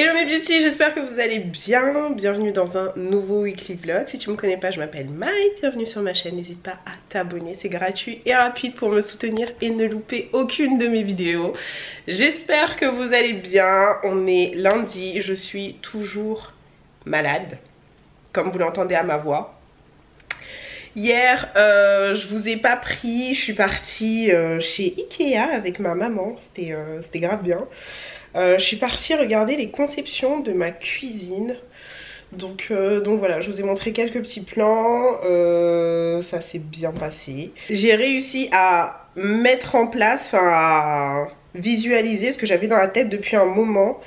Hello mes beauty, j'espère que vous allez bien. Bienvenue dans un nouveau weekly vlog. Si tu me connais pas, je m'appelle Maï, bienvenue sur ma chaîne. N'hésite pas à t'abonner, c'est gratuit et rapide pour me soutenir et ne louper aucune de mes vidéos. J'espère que vous allez bien. On est lundi, je suis toujours malade, comme vous l'entendez à ma voix. Hier, je vous ai pas pris, je suis partie chez Ikea avec ma maman, c'était grave bien. Je suis partie regarder les conceptions de ma cuisine. Donc voilà, je vous ai montré quelques petits plans, ça s'est bien passé. J'ai réussi à mettre en place, enfin à visualiser ce que j'avais dans la tête depuis un moment.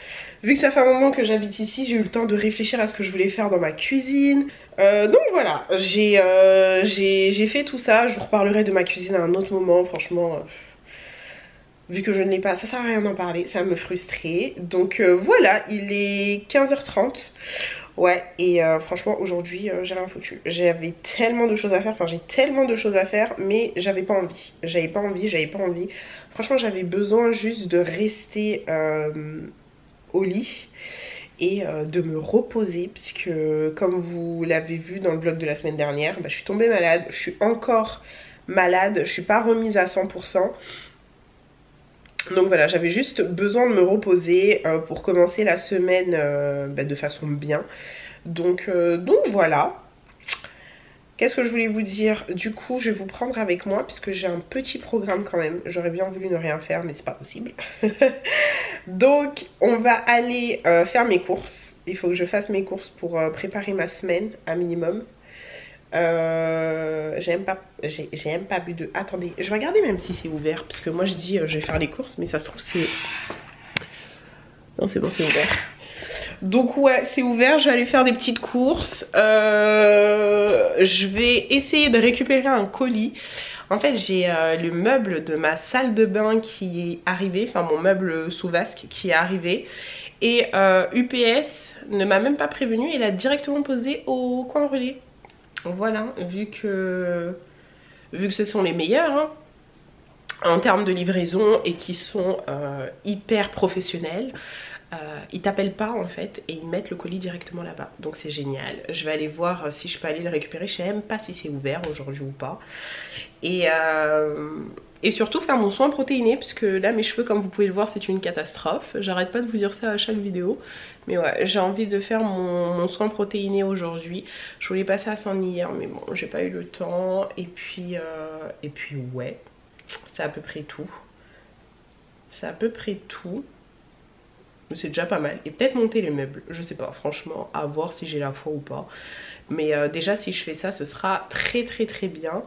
Vu que ça fait un moment que j'habite ici, j'ai eu le temps de réfléchir à ce que je voulais faire dans ma cuisine. Donc voilà, j'ai fait tout ça. Je vous reparlerai de ma cuisine à un autre moment, franchement... vu que je ne l'ai pas, ça sert à rien d'en parler, ça me frustrait. Donc voilà, il est 15h30. Ouais, et franchement, aujourd'hui, j'ai rien foutu. J'avais tellement de choses à faire, mais j'avais pas envie. Franchement, j'avais besoin juste de rester au lit et de me reposer. Puisque, comme vous l'avez vu dans le vlog de la semaine dernière, bah, je suis tombée malade, je suis encore malade, je suis pas remise à 100%. Donc voilà, j'avais juste besoin de me reposer pour commencer la semaine bah, de façon bien. Donc voilà. Qu'est-ce que je voulais vous dire? Du coup, je vais vous prendre avec moi puisque j'ai un petit programme quand même. J'aurais bien voulu ne rien faire, mais c'est pas possible. Donc, on va aller faire mes courses. Il faut que je fasse mes courses pour préparer ma semaine, un minimum. J'ai même pas bu de... Attendez, je vais regarder même si c'est ouvert. Parce que moi je dis je vais faire les courses, mais ça se trouve c'est... Non, c'est bon, c'est ouvert. Donc ouais, c'est ouvert, je vais aller faire des petites courses. Je vais essayer de récupérer un colis. En fait, j'ai le meuble de ma salle de bain qui est arrivé. Enfin, mon meuble sous vasque qui est arrivé. Et UPS ne m'a même pas prévenue. Il a directement posé au coin relais. Voilà, vu que ce sont les meilleurs hein, en termes de livraison et qui sont hyper professionnels, ils t'appellent pas en fait et ils mettent le colis directement là-bas. Donc c'est génial. Je vais aller voir si je peux aller le récupérer. Je sais même pas si c'est ouvert aujourd'hui ou pas. Et surtout faire mon soin protéiné parce que là mes cheveux, comme vous pouvez le voir, c'est une catastrophe. J'arrête pas de vous dire ça à chaque vidéo. Mais ouais, j'ai envie de faire mon soin protéiné aujourd'hui. Je voulais passer à Saint-Denis hier, mais bon, j'ai pas eu le temps. Et puis ouais, c'est à peu près tout. Mais c'est déjà pas mal. Et peut-être monter les meubles, je sais pas, franchement, à voir si j'ai la foi ou pas. Mais déjà, si je fais ça, ce sera très très très bien.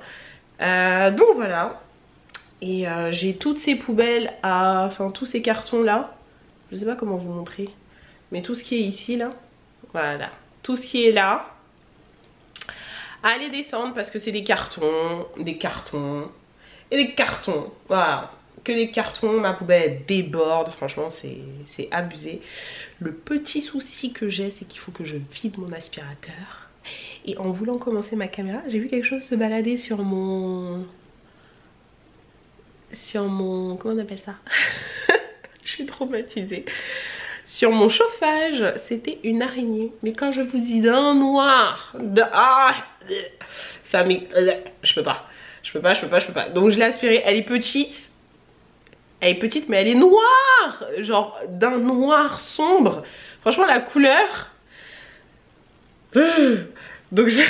Donc voilà. Et j'ai toutes ces poubelles, enfin tous ces cartons là. Je sais pas comment vous montrer. Mais tout ce qui est ici là, voilà, tout ce qui est là, allez descendre parce que c'est des cartons, voilà, que des cartons, ma poubelle déborde, franchement c'est abusé. Le petit souci que j'ai, c'est qu'il faut que je vide mon aspirateur et en voulant commencer ma caméra, j'ai vu quelque chose se balader sur mon... comment on appelle ça? Je suis traumatisée. Sur mon chauffage, c'était une araignée. Mais quand je vous dis d'un noir, ça m'est... Je peux pas. Donc je l'ai aspirée. Elle est petite. Mais elle est noire. Genre d'un noir sombre. Franchement, la couleur... Donc je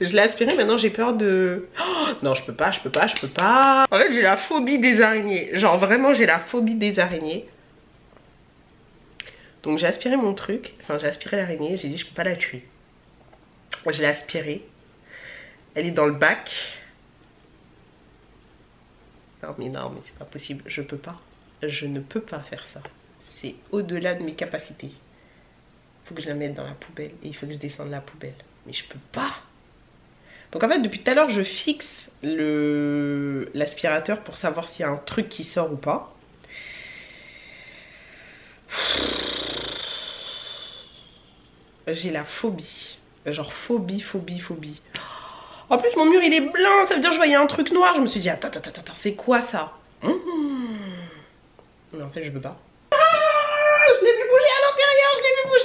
l'ai aspirée. Maintenant, j'ai peur de... Oh, non, je peux pas. En fait, j'ai la phobie des araignées. Genre vraiment, j'ai la phobie des araignées. Donc j'ai aspiré mon truc, enfin j'ai aspiré l'araignée, j'ai dit je peux pas la tuer. Je l'ai aspirée, elle est dans le bac. Non mais c'est pas possible, je ne peux pas faire ça. C'est au-delà de mes capacités. Il faut que je la mette dans la poubelle et il faut que je descende la poubelle. Mais je peux pas. Donc en fait depuis tout à l'heure je fixe l'aspirateur pour savoir s'il y a un truc qui sort ou pas. J'ai la phobie, genre phobie. En plus mon mur il est blanc, ça veut dire que je voyais un truc noir. Je me suis dit attends, c'est quoi ça? Mais en fait je veux pas. Je l'ai vu bouger à l'intérieur.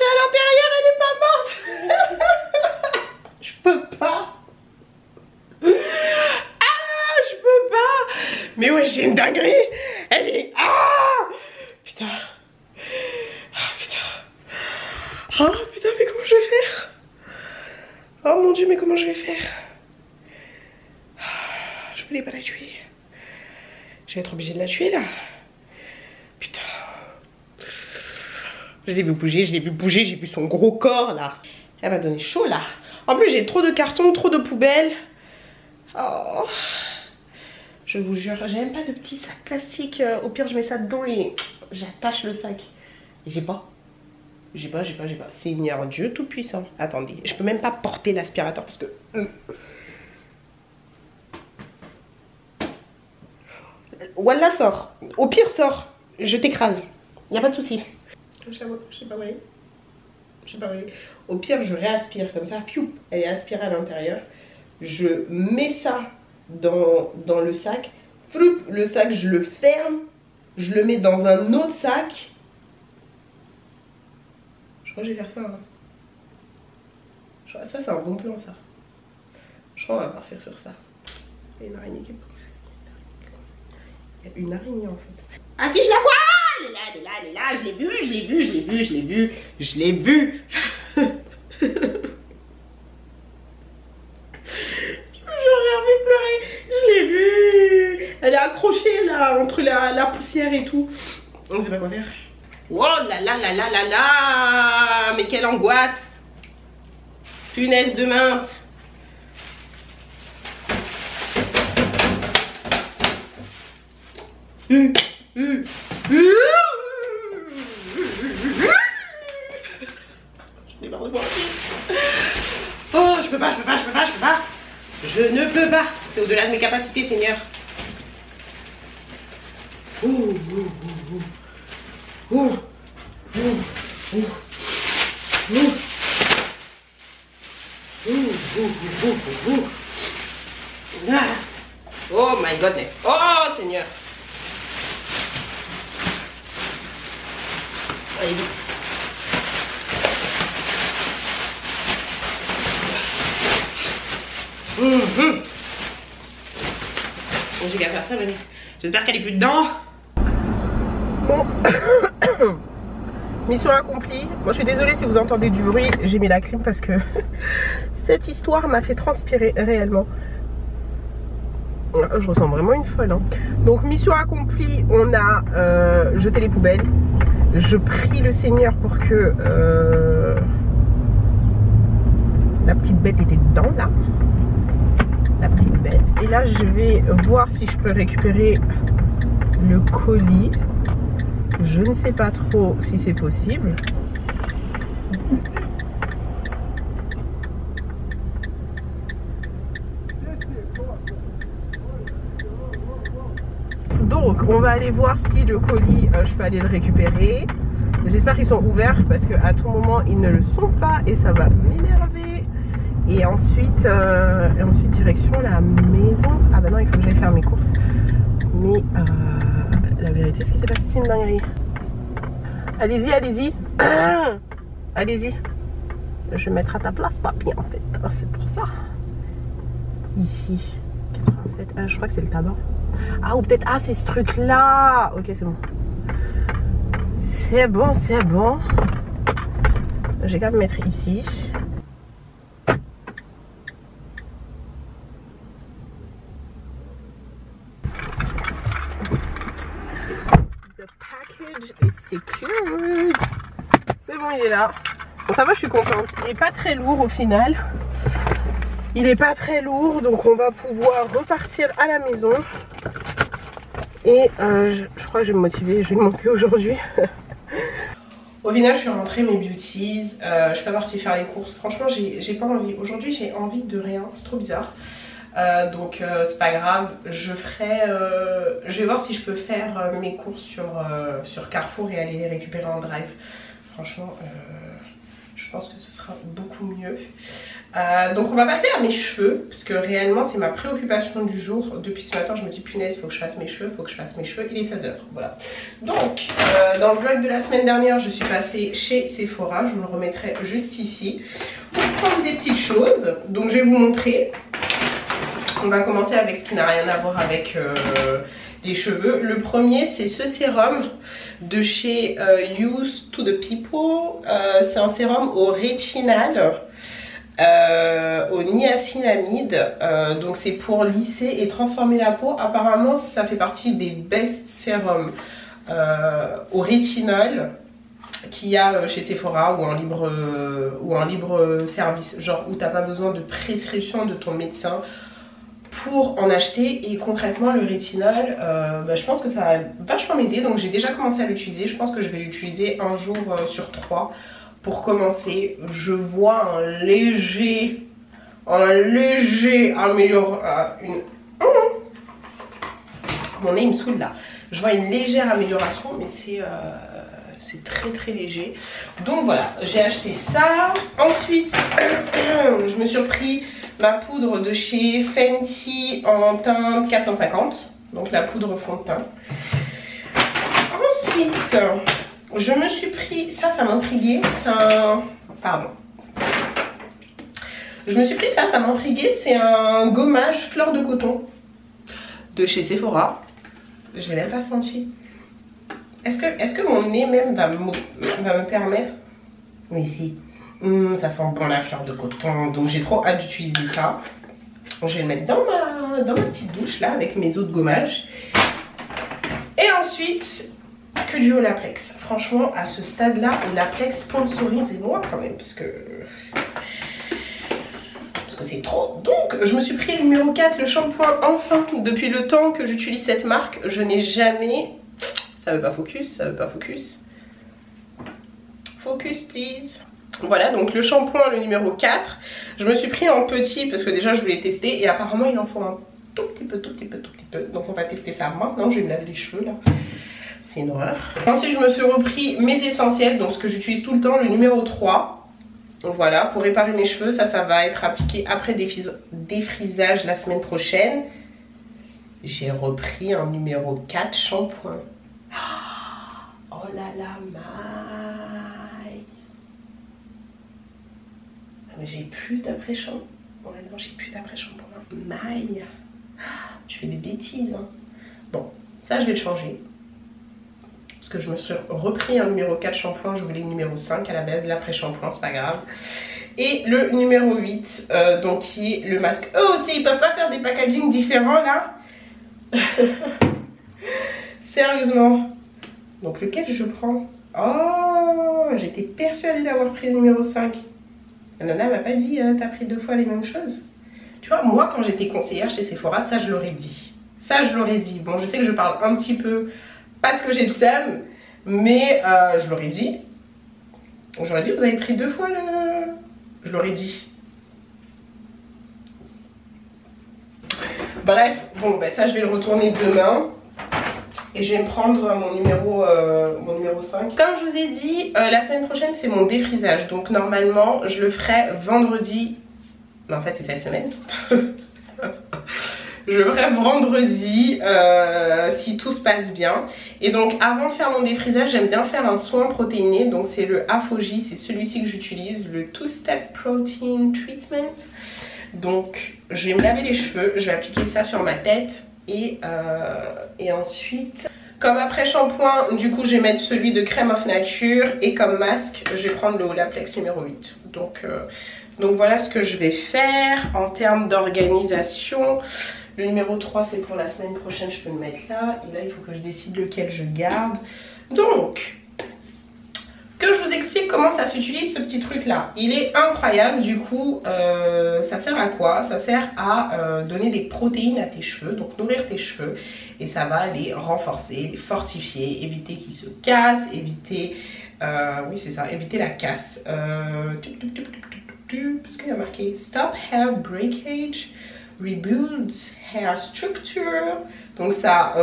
à l'intérieur, elle est pas morte. Je peux pas. Ah, je peux pas. Mais ouais, j'ai une dinguerie. Elle est... Ah putain. Ah putain. Ah putain, mais comment je vais faire? Oh mon dieu, mais comment je vais faire? Je voulais pas la tuer. Je vais être obligée de la tuer là. Putain. Je l'ai vu bouger, j'ai vu son gros corps là. Elle m'a donné chaud là. En plus j'ai trop de cartons, trop de poubelles. Oh. Je vous jure, j'ai même pas de petit sac plastique. Au pire je mets ça dedans et j'attache le sac. Et j'ai pas. J'ai pas. Seigneur Dieu tout puissant. Attendez, je peux même pas porter l'aspirateur parce que... Voilà, sort. Au pire, sort. Je t'écrase. Il n'y a pas de souci. Je sais pas où elle est. Au pire, je réaspire comme ça. Fiou. Elle est aspirée à l'intérieur. Je mets ça dans le sac. Floup. Le sac, je le ferme. Je le mets dans un autre sac. Je crois que je vais faire ça. Hein. Ça, c'est un bon plan, ça. Je crois qu'on va partir sur ça. Il y a une araignée qui me pousse. Il y a une araignée en fait. Ah si, je la vois! Elle est là, elle est là, elle est là. Je l'ai vue. Je vous jure, j'ai envie de pleurer. Je l'ai vue. Elle est accrochée là, entre la poussière et tout. On sait pas quoi faire. Oh là là là là là là! Mais quelle angoisse! Punaise de mince! Je démarre de moi. Oh, je peux pas. Je ne peux pas. C'est au-delà de mes capacités, Seigneur. Oh my goodness. Oh Seigneur. Allez vite. J'ai qu'à faire ça, mamie. J'espère qu'elle est plus dedans. Bon. Mission accomplie. Moi, je suis désolée si vous entendez du bruit. J'ai mis la clim parce que cette histoire m'a fait transpirer réellement. Je ressens vraiment une folle. Hein. Donc, mission accomplie. On a jeté les poubelles. Je prie le Seigneur pour que la petite bête était dedans là. La petite bête. Et là je vais voir si je peux récupérer le colis. Je ne sais pas trop si c'est possible. Donc on va aller voir si le colis, je peux aller le récupérer. J'espère qu'ils sont ouverts parce qu'à tout moment ils ne le sont pas et ça va m'énerver. Et ensuite direction la maison. Ah bah non, il faut que j'aille faire mes courses. Mais la vérité, ce qui s'est passé, c'est une dinguerie. Allez-y, allez-y. Allez-y. Je vais mettre à ta place, papy, en fait. Ah, c'est pour ça. Ici. 87. Ah, je crois que c'est le tabac. Ah, ou peut-être... Ah, c'est ce truc-là. Ok, c'est bon. C'est bon, c'est bon. J'ai qu'à me mettre ici. The package is secured. C'est bon, il est là. Bon, ça va, je suis contente. Il n'est pas très lourd au final. Il n'est pas très lourd, donc on va pouvoir repartir à la maison. Et je crois que je vais me motiver, je vais monter aujourd'hui. Au final, je suis rentrée, mes beauties. Je suis pas partie faire les courses. Franchement, j'ai pas envie. Aujourd'hui, j'ai envie de rien. C'est trop bizarre. Donc, c'est pas grave. Je ferai. Je vais voir si je peux faire mes courses sur Carrefour et aller les récupérer en drive. Franchement. je pense que ce sera beaucoup mieux. Donc on va passer à mes cheveux, parce que réellement c'est ma préoccupation du jour. Depuis ce matin je me dis punaise, il faut que je fasse mes cheveux, il faut que je fasse mes cheveux. Il est 16h, voilà. Donc dans le vlog de la semaine dernière je suis passée chez Sephora, je vous le remettrai juste ici, pour prendre des petites choses. Donc je vais vous montrer, on va commencer avec ce qui n'a rien à voir avec les cheveux. Le premier c'est ce sérum de chez Use to the People, c'est un sérum au rétinal, au niacinamide, donc c'est pour lisser et transformer la peau. Apparemment ça fait partie des best sérums au rétinol qu'il y a chez Sephora ou en libre, service, genre où t'as pas besoin de prescription de ton médecin pour en acheter. Et concrètement le rétinol, je pense que ça a vachement m'aider, donc j'ai déjà commencé à l'utiliser. Je pense que je vais l'utiliser un jour sur trois. Pour commencer, je vois un léger amélioration. Mon nez il me saoule là. Je vois une légère amélioration, mais c'est très très léger. Donc voilà, j'ai acheté ça. Ensuite, je me suis repris ma poudre de chez Fenty en teinte 450. Donc la poudre fond de teint. Ensuite, je me suis pris, ça m'intriguait, pardon. Je me suis pris ça m'intriguait, c'est un gommage fleur de coton de chez Sephora. Je ne l'ai même pas senti. Est-ce que mon nez même va me permettre? Oui, si. Ça sent bon la fleur de coton, donc j'ai trop hâte d'utiliser ça. Je vais le mettre dans ma petite douche là, avec mes eaux de gommage. Et ensuite, que du Olaplex. Franchement, à ce stade-là, Olaplex sponsorise et moi quand même, parce que c'est trop. Donc, je me suis pris le numéro 4, le shampoing, enfin. Depuis le temps que j'utilise cette marque, je n'ai jamais... Ça veut pas focus. Focus, please. Voilà, donc le shampoing, le numéro 4. Je me suis pris en petit, parce que déjà, je voulais tester. Et apparemment, il en faut un tout petit peu. Donc, on va tester ça maintenant. Je vais me laver les cheveux, là. C'est noir. Ensuite, je me suis repris mes essentiels, donc ce que j'utilise tout le temps, le numéro 3. Donc voilà, pour réparer mes cheveux, ça va être appliqué après défrisage la semaine prochaine. J'ai repris un numéro 4 shampoing. Oh là là, Maï. Mais j'ai plus d'après-shampoing. Bon, là-dedans, j'ai plus d'après-shampoing. Maï. Tu fais des bêtises, hein. Bon, ça, je vais le changer. Parce que je me suis repris un numéro 4 shampoing, je voulais le numéro 5 à la base, l'après-shampoing, c'est pas grave. Et le numéro 8, donc qui est le masque. Eux aussi, ils peuvent pas faire des packagings différents là. Sérieusement. Donc lequel je prends? Oh, j'étais persuadée d'avoir pris le numéro 5. La nana m'a pas dit, t'as pris deux fois les mêmes choses. Tu vois, moi quand j'étais conseillère chez Sephora, ça je l'aurais dit. Bon, je sais que je parle un petit peu... parce que j'ai le seum, mais je l'aurais dit. J'aurais dit, vous avez pris deux fois le... Je l'aurais dit. Bref, bon, ben ça, je vais le retourner demain. Et je vais me prendre mon numéro 5. Comme je vous ai dit, la semaine prochaine, c'est mon défrisage. Donc, normalement, je le ferai vendredi. Mais en fait, c'est cette semaine. Je ferai vendredi si tout se passe bien. Et donc avant de faire mon défrisage, j'aime bien faire un soin protéiné. Donc c'est le Aphogee, c'est celui-ci que j'utilise, le 2-step protein treatment. Donc je vais me laver les cheveux, je vais appliquer ça sur ma tête. Et ensuite, comme après shampoing, du coup je vais mettre celui de Crème of Nature. Et comme masque, je vais prendre le Olaplex numéro 8. Donc voilà ce que je vais faire en termes d'organisation. Le numéro 3, c'est pour la semaine prochaine, je peux le mettre là. Et là, il faut que je décide lequel je garde. Donc, que je vous explique comment ça s'utilise, ce petit truc-là. Il est incroyable. Du coup, ça sert à quoi? Ça sert à donner des protéines à tes cheveux, donc nourrir tes cheveux. Et ça va les renforcer, les fortifier, éviter qu'ils se cassent, éviter... oui, c'est ça, éviter la casse. Parce qu'il y a marqué « Stop hair breakage ». Rebuilds Hair Structure. Donc ça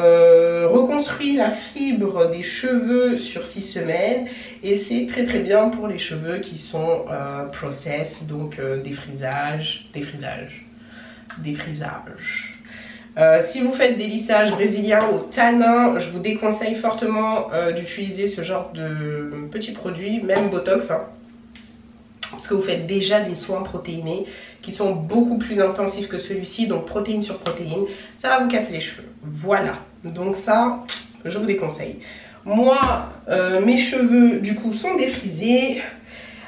reconstruit la fibre des cheveux sur 6 semaines. Et c'est très très bien pour les cheveux qui sont process, donc défrisage. Si vous faites des lissages brésiliens au tanin, je vous déconseille fortement d'utiliser ce genre de petits produits, même Botox, hein, parce que vous faites déjà des soins protéinés qui sont beaucoup plus intensifs que celui-ci, donc protéine sur protéine, ça va vous casser les cheveux. Voilà, donc ça, je vous déconseille. Moi, mes cheveux, du coup, sont défrisés.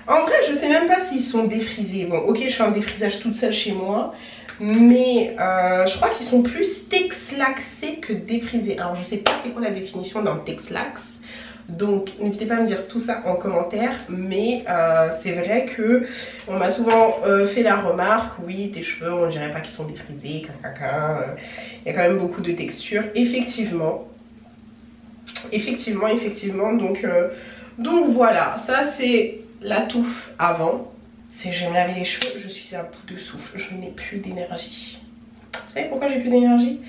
En vrai, je sais même pas s'ils sont défrisés. Bon, ok, je fais un défrisage toute seule chez moi. Mais je crois qu'ils sont plus texlaxés que défrisés. Alors je sais pas c'est quoi la définition d'un texlax. Donc n'hésitez pas à me dire tout ça en commentaire. Mais c'est vrai que on m'a souvent fait la remarque. Oui, tes cheveux, on dirait pas qu'ils sont défrisés. Il y a quand même beaucoup de texture. Effectivement. Donc voilà, ça c'est la touffe avant. C'est que je me lavais les cheveux, je suis à bout de souffle, je n'ai plus d'énergie. Vous savez pourquoi j'ai plus d'énergie?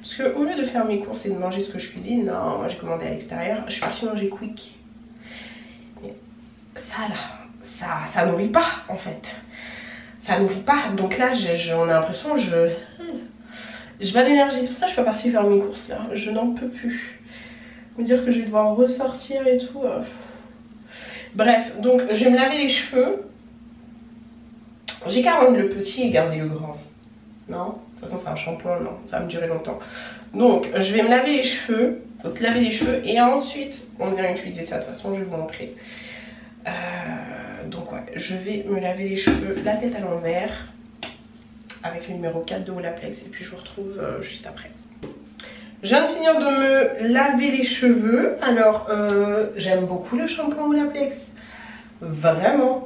Parce que au lieu de faire mes courses et de manger ce que je cuisine, non, moi j'ai commandé à l'extérieur, je suis partie manger quick. Mais ça là, ça nourrit pas en fait. Ça nourrit pas, donc là on a l'impression que j'ai pas d'énergie, c'est pour ça que je suis pas partie faire mes courses là, je n'en peux plus. Me dire que je vais devoir ressortir et tout. Bref, donc je vais me laver les cheveux. J'ai qu'à rendre le petit et garder le grand. Non, de toute façon c'est un shampoing, non, ça va me durer longtemps. Donc je vais me laver les cheveux, faut se laver les cheveux et ensuite on vient utiliser ça. De toute façon je vais vous montrer. Donc ouais, je vais me laver les cheveux, la tête à l'envers, avec le numéro 4 de Olaplex et puis je vous retrouve juste après. Je viens de finir de me laver les cheveux. Alors j'aime beaucoup le shampoing Olaplex, vraiment.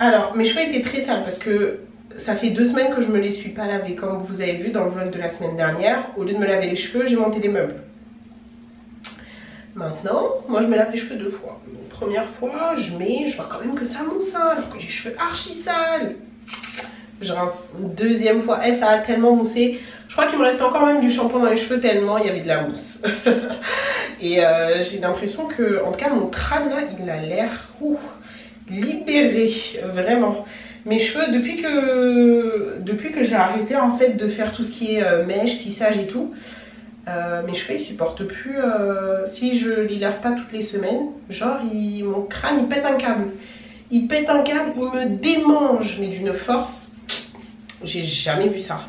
Alors, mes cheveux étaient très sales parce que ça fait 2 semaines que je me les suis pas lavés. Comme vous avez vu dans le vlog de la semaine dernière, au lieu de me laver les cheveux, j'ai monté des meubles. Maintenant, moi je me lave les cheveux 2 fois. Donc, première fois, je vois quand même que ça mousse, hein, alors que j'ai les cheveux archi sales. Je rince. Deuxième fois, eh, ça a tellement moussé. Je crois qu'il me reste encore même du shampoing dans les cheveux tellement il y avait de la mousse. Et j'ai l'impression que, en tout cas, mon crâne là, il a l'air... libéré, vraiment. Mes cheveux, depuis que j'ai arrêté en fait de faire tout ce qui est mèche, tissage et tout, mes cheveux ils supportent plus. Si je les lave pas toutes les semaines, genre mon crâne il pète un câble. Il pète un câble, il me démange, mais d'une force, j'ai jamais vu ça.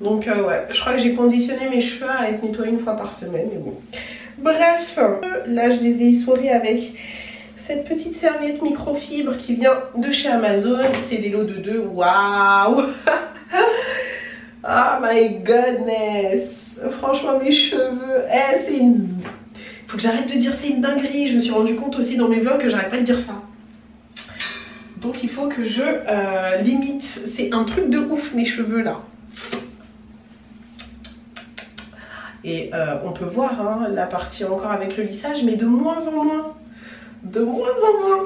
Donc ouais, je crois que j'ai conditionné mes cheveux à être nettoyés 1 fois par semaine, mais bon. Bref, là je les ai essorés avec cette petite serviette microfibre qui vient de chez Amazon, c'est des lots de 2. Waouh! Oh my goodness! Franchement, mes cheveux, eh, c'est une... Faut que j'arrête de dire c'est une dinguerie. Je me suis rendu compte aussi dans mes vlogs que j'arrête pas de dire ça. Donc il faut que je limite. C'est un truc de ouf, mes cheveux là. Et on peut voir hein, la partie encore avec le lissage, mais de moins en moins.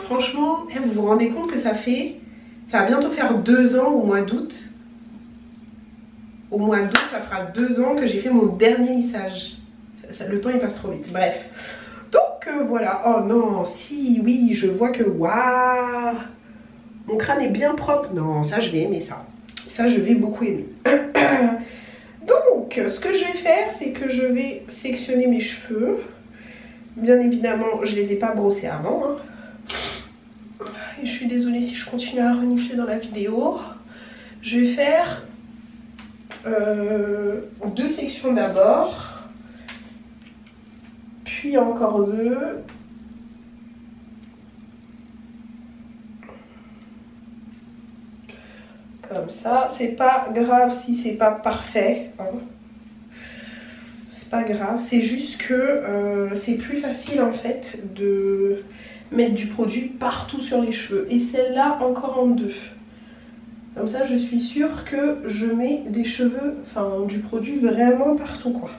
Franchement, eh, vous vous rendez compte que ça va bientôt faire 2 ans au mois d'août. Au mois d'août, ça fera 2 ans que j'ai fait mon dernier lissage. Le temps il passe trop vite, bref. Donc voilà, oh non, si, oui, je vois que, waouh, mon crâne est bien propre. Non, ça je vais aimer ça. Ça je vais beaucoup aimer. Donc, ce que je vais faire, c'est que je vais sectionner mes cheveux. Bien évidemment, je les ai pas brossés avant. Hein. Et je suis désolée si je continue à renifler dans la vidéo. Je vais faire 2 sections d'abord. Puis encore 2. Comme ça. C'est pas grave si c'est pas parfait. Hein. Pas grave, c'est juste que c'est plus facile en fait de mettre du produit partout sur les cheveux. Et celle-là encore en 2. Comme ça je suis sûre que je mets des cheveux, enfin du produit vraiment partout quoi.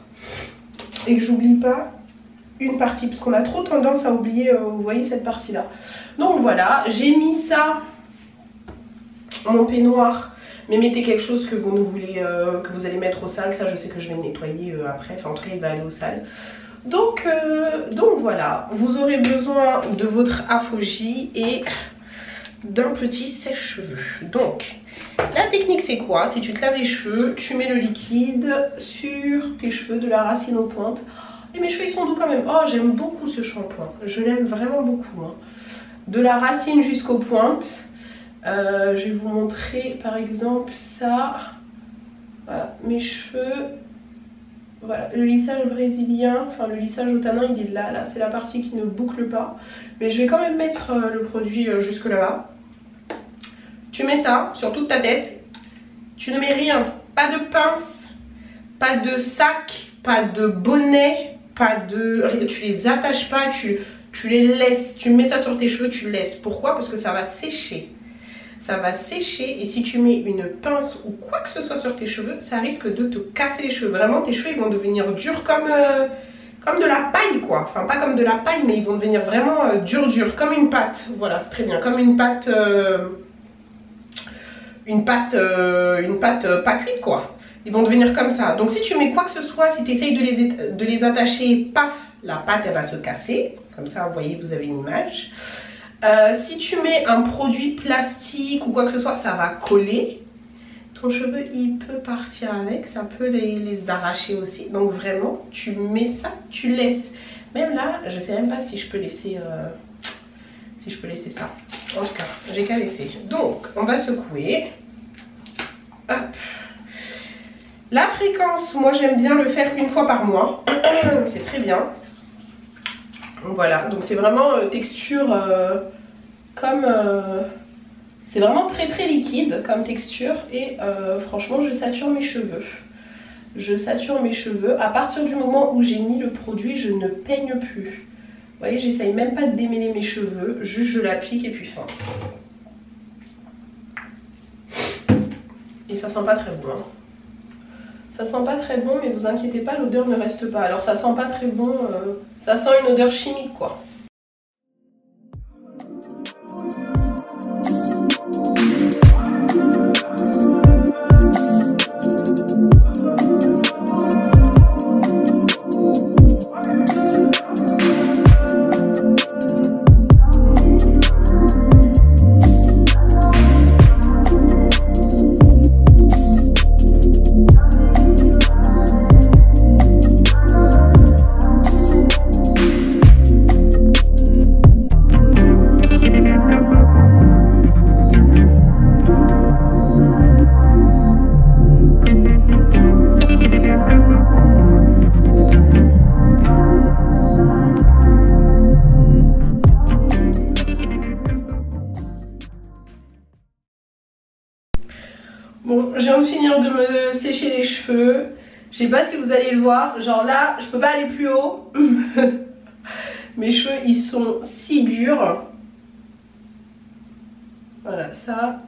Et que j'oublie pas une partie, parce qu'on a trop tendance à oublier, vous voyez cette partie-là. Donc voilà, j'ai mis ça, mon peignoir. mais mettez quelque chose que vous ne voulez, que vous allez mettre au sale. Ça je sais que je vais le nettoyer après, enfin en tout cas il va aller au sale. Donc voilà, vous aurez besoin de votre Aphogee et d'un petit sèche-cheveux. Donc la technique c'est quoi? Si tu te laves les cheveux, tu mets le liquide sur tes cheveux de la racine aux pointes. Et mes cheveux ils sont doux quand même. Oh j'aime beaucoup ce shampoing, je l'aime vraiment beaucoup hein. De la racine jusqu'aux pointes. Je vais vous montrer par exemple ça. Voilà, mes cheveux. Voilà, le lissage brésilien, enfin le lissage au tanin il est là, là c'est la partie qui ne boucle pas. Mais je vais quand même mettre le produit jusque là-bas. Tu mets ça sur toute ta tête. Tu ne mets rien, pas de pince, pas de sac, pas de bonnet, pas de... Tu les attaches pas, tu les laisses, tu mets ça sur tes cheveux, tu les laisses. Pourquoi? Parce que ça va sécher. Ça va sécher et si tu mets une pince ou quoi que ce soit sur tes cheveux, ça risque de te casser les cheveux. Vraiment, tes cheveux ils vont devenir durs comme de la paille quoi. Enfin, pas comme de la paille, mais ils vont devenir vraiment durs, comme une pâte. Voilà, c'est très bien, comme une pâte pas cuite quoi. Ils vont devenir comme ça. Donc si tu mets quoi que ce soit, si tu essayes de les attacher, paf, la pâte elle va se casser. Comme ça, vous voyez, vous avez une image. Si tu mets un produit plastique ou quoi que ce soit, ça va coller. Ton cheveu, il peut partir avec. Ça peut les arracher aussi. Donc vraiment, tu mets ça, tu laisses. Même là, je sais même pas si je peux laisser, ça. En tout cas, j'ai qu'à laisser. Donc, on va secouer. Hop. La fréquence, moi j'aime bien le faire une fois par mois. C'est très bien. Voilà, donc c'est vraiment texture comme... c'est vraiment très très liquide comme texture et franchement je sature mes cheveux. Je sature mes cheveux à partir du moment où j'ai mis le produit, je ne peigne plus. Vous voyez, j'essaye même pas de démêler mes cheveux, juste je l'applique et puis fin. Et ça sent pas très bon. Hein. Ça sent pas très bon mais vous inquiétez pas, l'odeur ne reste pas. Alors ça sent pas très bon... Ça sent une odeur chimique quoi. Je sais pas si vous allez le voir, genre là je peux pas aller plus haut. Mes cheveux ils sont si durs. Voilà, ça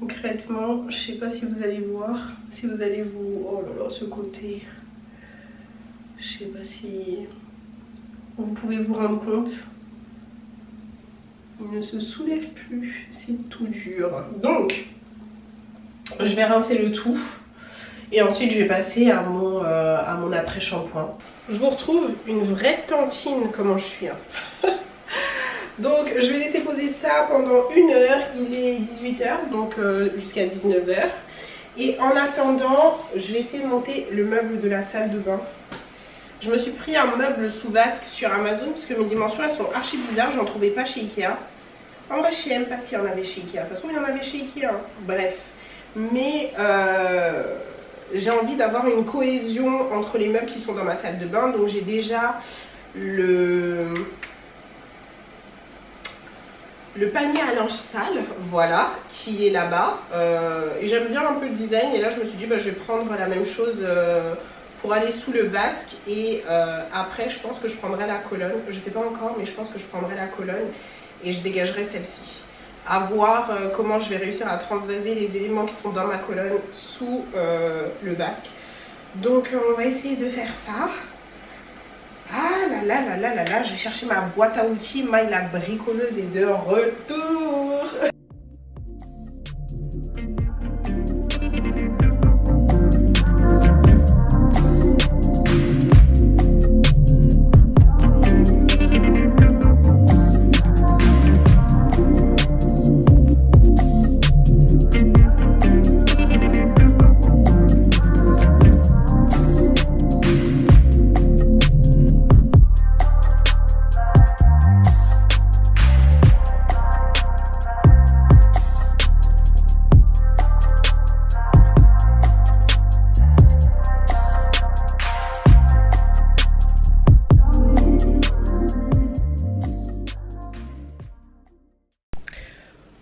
concrètement, je sais pas si vous allez voir, si vous allez vous... Oh là là, ce côté. Je sais pas si vous pouvez vous rendre compte. Ils ne se soulèvent plus, c'est tout dur. Donc, je vais rincer le tout. Et ensuite, je vais passer à mon après-shampoing. Je vous retrouve une vraie tantine, comment je suis. Hein. Donc, je vais laisser poser ça pendant une heure. Il est 18 h, donc jusqu'à 19 h. Et en attendant, je vais essayer de monter le meuble de la salle de bain. Je me suis pris un meuble sous vasque sur Amazon, parce que mes dimensions, elles sont archi bizarres. Je n'en trouvais pas chez Ikea. En vrai, je ne sais même pas s'il y en avait chez Ikea. Ça se trouve, il y en avait chez Ikea. Bref. Mais... j'ai envie d'avoir une cohésion entre les meubles qui sont dans ma salle de bain. Donc j'ai déjà le panier à linge sale, voilà, qui est là-bas. Et j'aime bien un peu le design. Et là je me suis dit, bah, je vais prendre la même chose pour aller sous le vasque. Et après je pense que je prendrai la colonne. Je sais pas encore, mais je pense que je prendrai la colonne. Et je dégagerai celle-ci. À voir comment je vais réussir à transvaser les éléments qui sont dans ma colonne sous le basque. Donc on va essayer de faire ça. Ah là là là là là là, j'ai cherché ma boîte à outils, Maï la bricoleuse est de retour.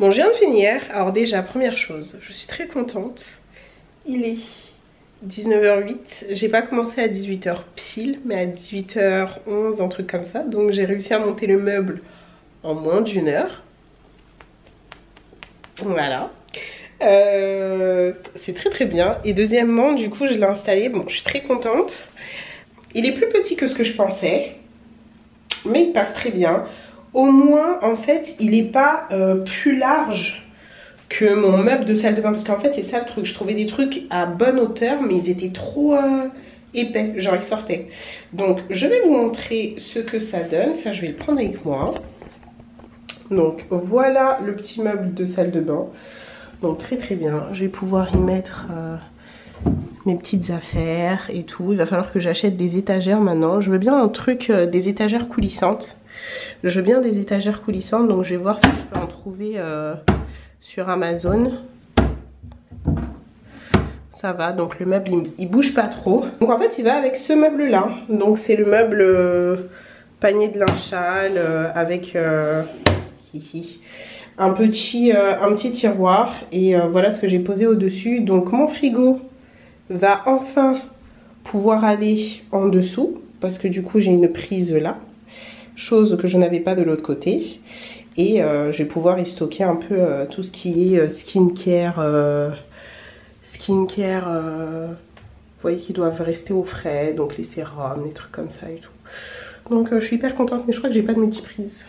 Bon, je viens de finir. Alors déjà, première chose, je suis très contente. Il est 19h08. J'ai pas commencé à 18h pile, mais à 18h11, un truc comme ça. Donc j'ai réussi à monter le meuble en moins d'une heure. Voilà. C'est très très bien. Et deuxièmement, du coup, je l'ai installé. Bon, je suis très contente. Il est plus petit que ce que je pensais, mais il passe très bien. Au moins, en fait, il n'est pas plus large que mon meuble de salle de bain. Parce qu'en fait, c'est ça le truc. Je trouvais des trucs à bonne hauteur, mais ils étaient trop épais. Genre, ils sortaient. Donc, je vais vous montrer ce que ça donne. Ça, je vais le prendre avec moi. Donc, voilà le petit meuble de salle de bain. Donc, très très bien. Je vais pouvoir y mettre mes petites affaires et tout. Il va falloir que j'achète des étagères maintenant. Je veux bien un truc, des étagères coulissantes. Je veux bien des étagères coulissantes, donc je vais voir si je peux en trouver sur Amazon. Ça va, donc le meuble il bouge pas trop. Donc en fait il va avec ce meuble là. Donc c'est le meuble panier de linge sale avec un petit tiroir. Et voilà ce que j'ai posé au-dessus. Donc mon frigo va enfin pouvoir aller en dessous parce que du coup j'ai une prise là. Chose que je n'avais pas de l'autre côté. Et je vais pouvoir y stocker un peu tout ce qui est skincare. Vous voyez qu'ils doivent rester au frais. Donc les sérums, les trucs comme ça et tout. Donc je suis hyper contente. Mais je crois que j'ai pas de multiprise.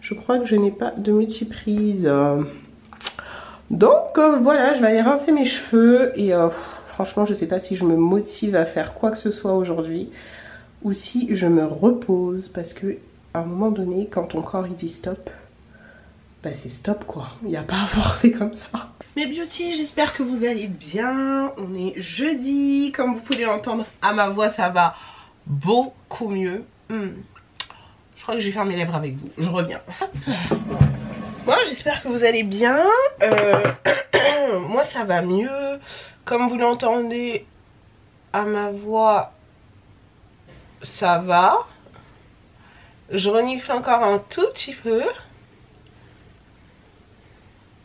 Je crois que je n'ai pas de multiprise. Donc voilà, je vais aller rincer mes cheveux. Et franchement, je sais pas si je me motive à faire quoi que ce soit aujourd'hui. Ou si je me repose, parce que à un moment donné, quand ton corps il dit stop, bah c'est stop quoi. Il n'y a pas à forcer comme ça. Mes beauty, j'espère que vous allez bien. On est jeudi, comme vous pouvez l'entendre. À ma voix, ça va beaucoup mieux. Je crois que je vais faire mes lèvres avec vous. Je reviens. Moi, j'espère que vous allez bien. Moi, ça va mieux. Comme vous l'entendez, à ma voix... ça va. Je renifle encore un tout petit peu.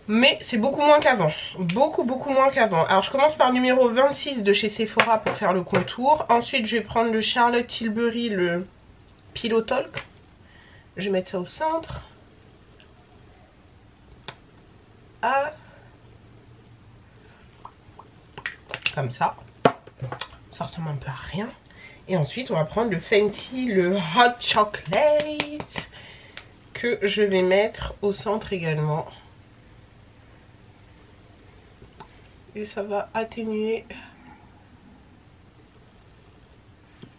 Mais c'est beaucoup moins qu'avant. Beaucoup, beaucoup moins qu'avant. Alors, je commence par le numéro 26 de chez Sephora pour faire le contour. Ensuite, je vais prendre le Charlotte Tilbury, le Pillow Talk. Je vais mettre ça au centre. Ah. Comme ça. Ça ressemble un peu à rien. Et ensuite, on va prendre le Fenty, le Hot Chocolate, que je vais mettre au centre également. Et ça va atténuer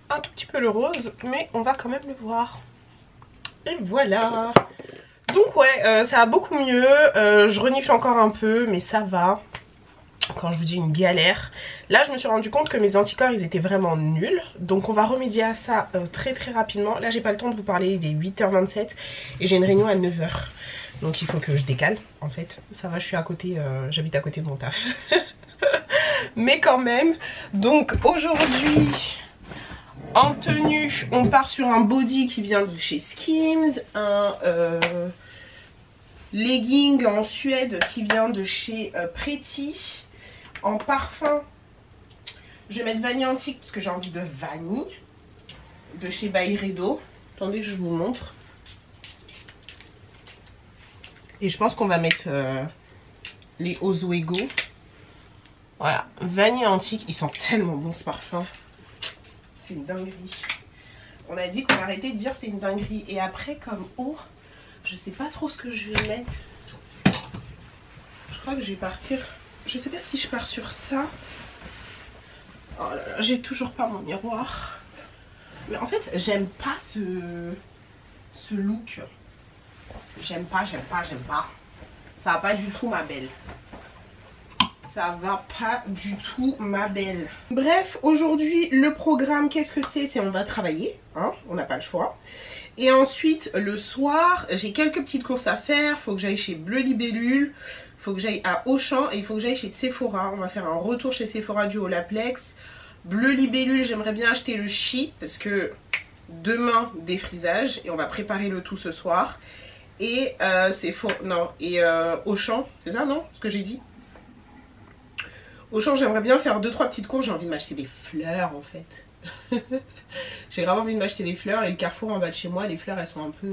un tout petit peu le rose, mais on va quand même le voir. Et voilà. Donc ouais, ça va beaucoup mieux. Je renifle encore un peu, mais ça va. Quand je vous dis une galère, là je me suis rendu compte que mes anticorps ils étaient vraiment nuls. Donc on va remédier à ça très très rapidement. Là j'ai pas le temps de vous parler, il est 8h27 et j'ai une réunion à 9h. Donc il faut que je décale en fait. Ça va, je suis à côté, j'habite à côté de mon taf. Mais quand même, donc aujourd'hui en tenue on part sur un body qui vient de chez Skims. Un... legging en Suède qui vient de chez Pretty. En parfum, je vais mettre Vanille Antique parce que j'ai envie de vanille. De chez Byredo. Attendez que je vous montre. Et je pense qu'on va mettre les Ozoego. Voilà. Vanille Antique. Il sent tellement bon ce parfum. C'est une dinguerie. On a dit qu'on arrêtait de dire c'est une dinguerie. Et après comme eau, je sais pas trop ce que je vais mettre. Je crois que je vais partir... je sais pas si je pars sur ça. Oh là là, j'ai toujours pas mon miroir. Mais en fait, j'aime pas ce look. J'aime pas. Ça va pas du tout, ma belle. Ça va pas du tout, ma belle. Bref, aujourd'hui, le programme, qu'est-ce que c'est? C'est on va travailler, hein, on n'a pas le choix. Et ensuite, le soir, j'ai quelques petites courses à faire. Faut que j'aille chez Bleu Libellule. Faut que j'aille à Auchan et il faut que j'aille chez Sephora. On va faire un retour chez Sephora du Olaplex. Bleu Libellule, j'aimerais bien acheter le Chi parce que demain, défrisage. Et on va préparer le tout ce soir. et Auchan, c'est ça non, ce que j'ai dit? Auchan, j'aimerais bien faire 2-3 petites courses, j'ai envie de m'acheter des fleurs en fait. J'ai vraiment envie de m'acheter des fleurs et le Carrefour en bas de chez moi, les fleurs elles sont un peu...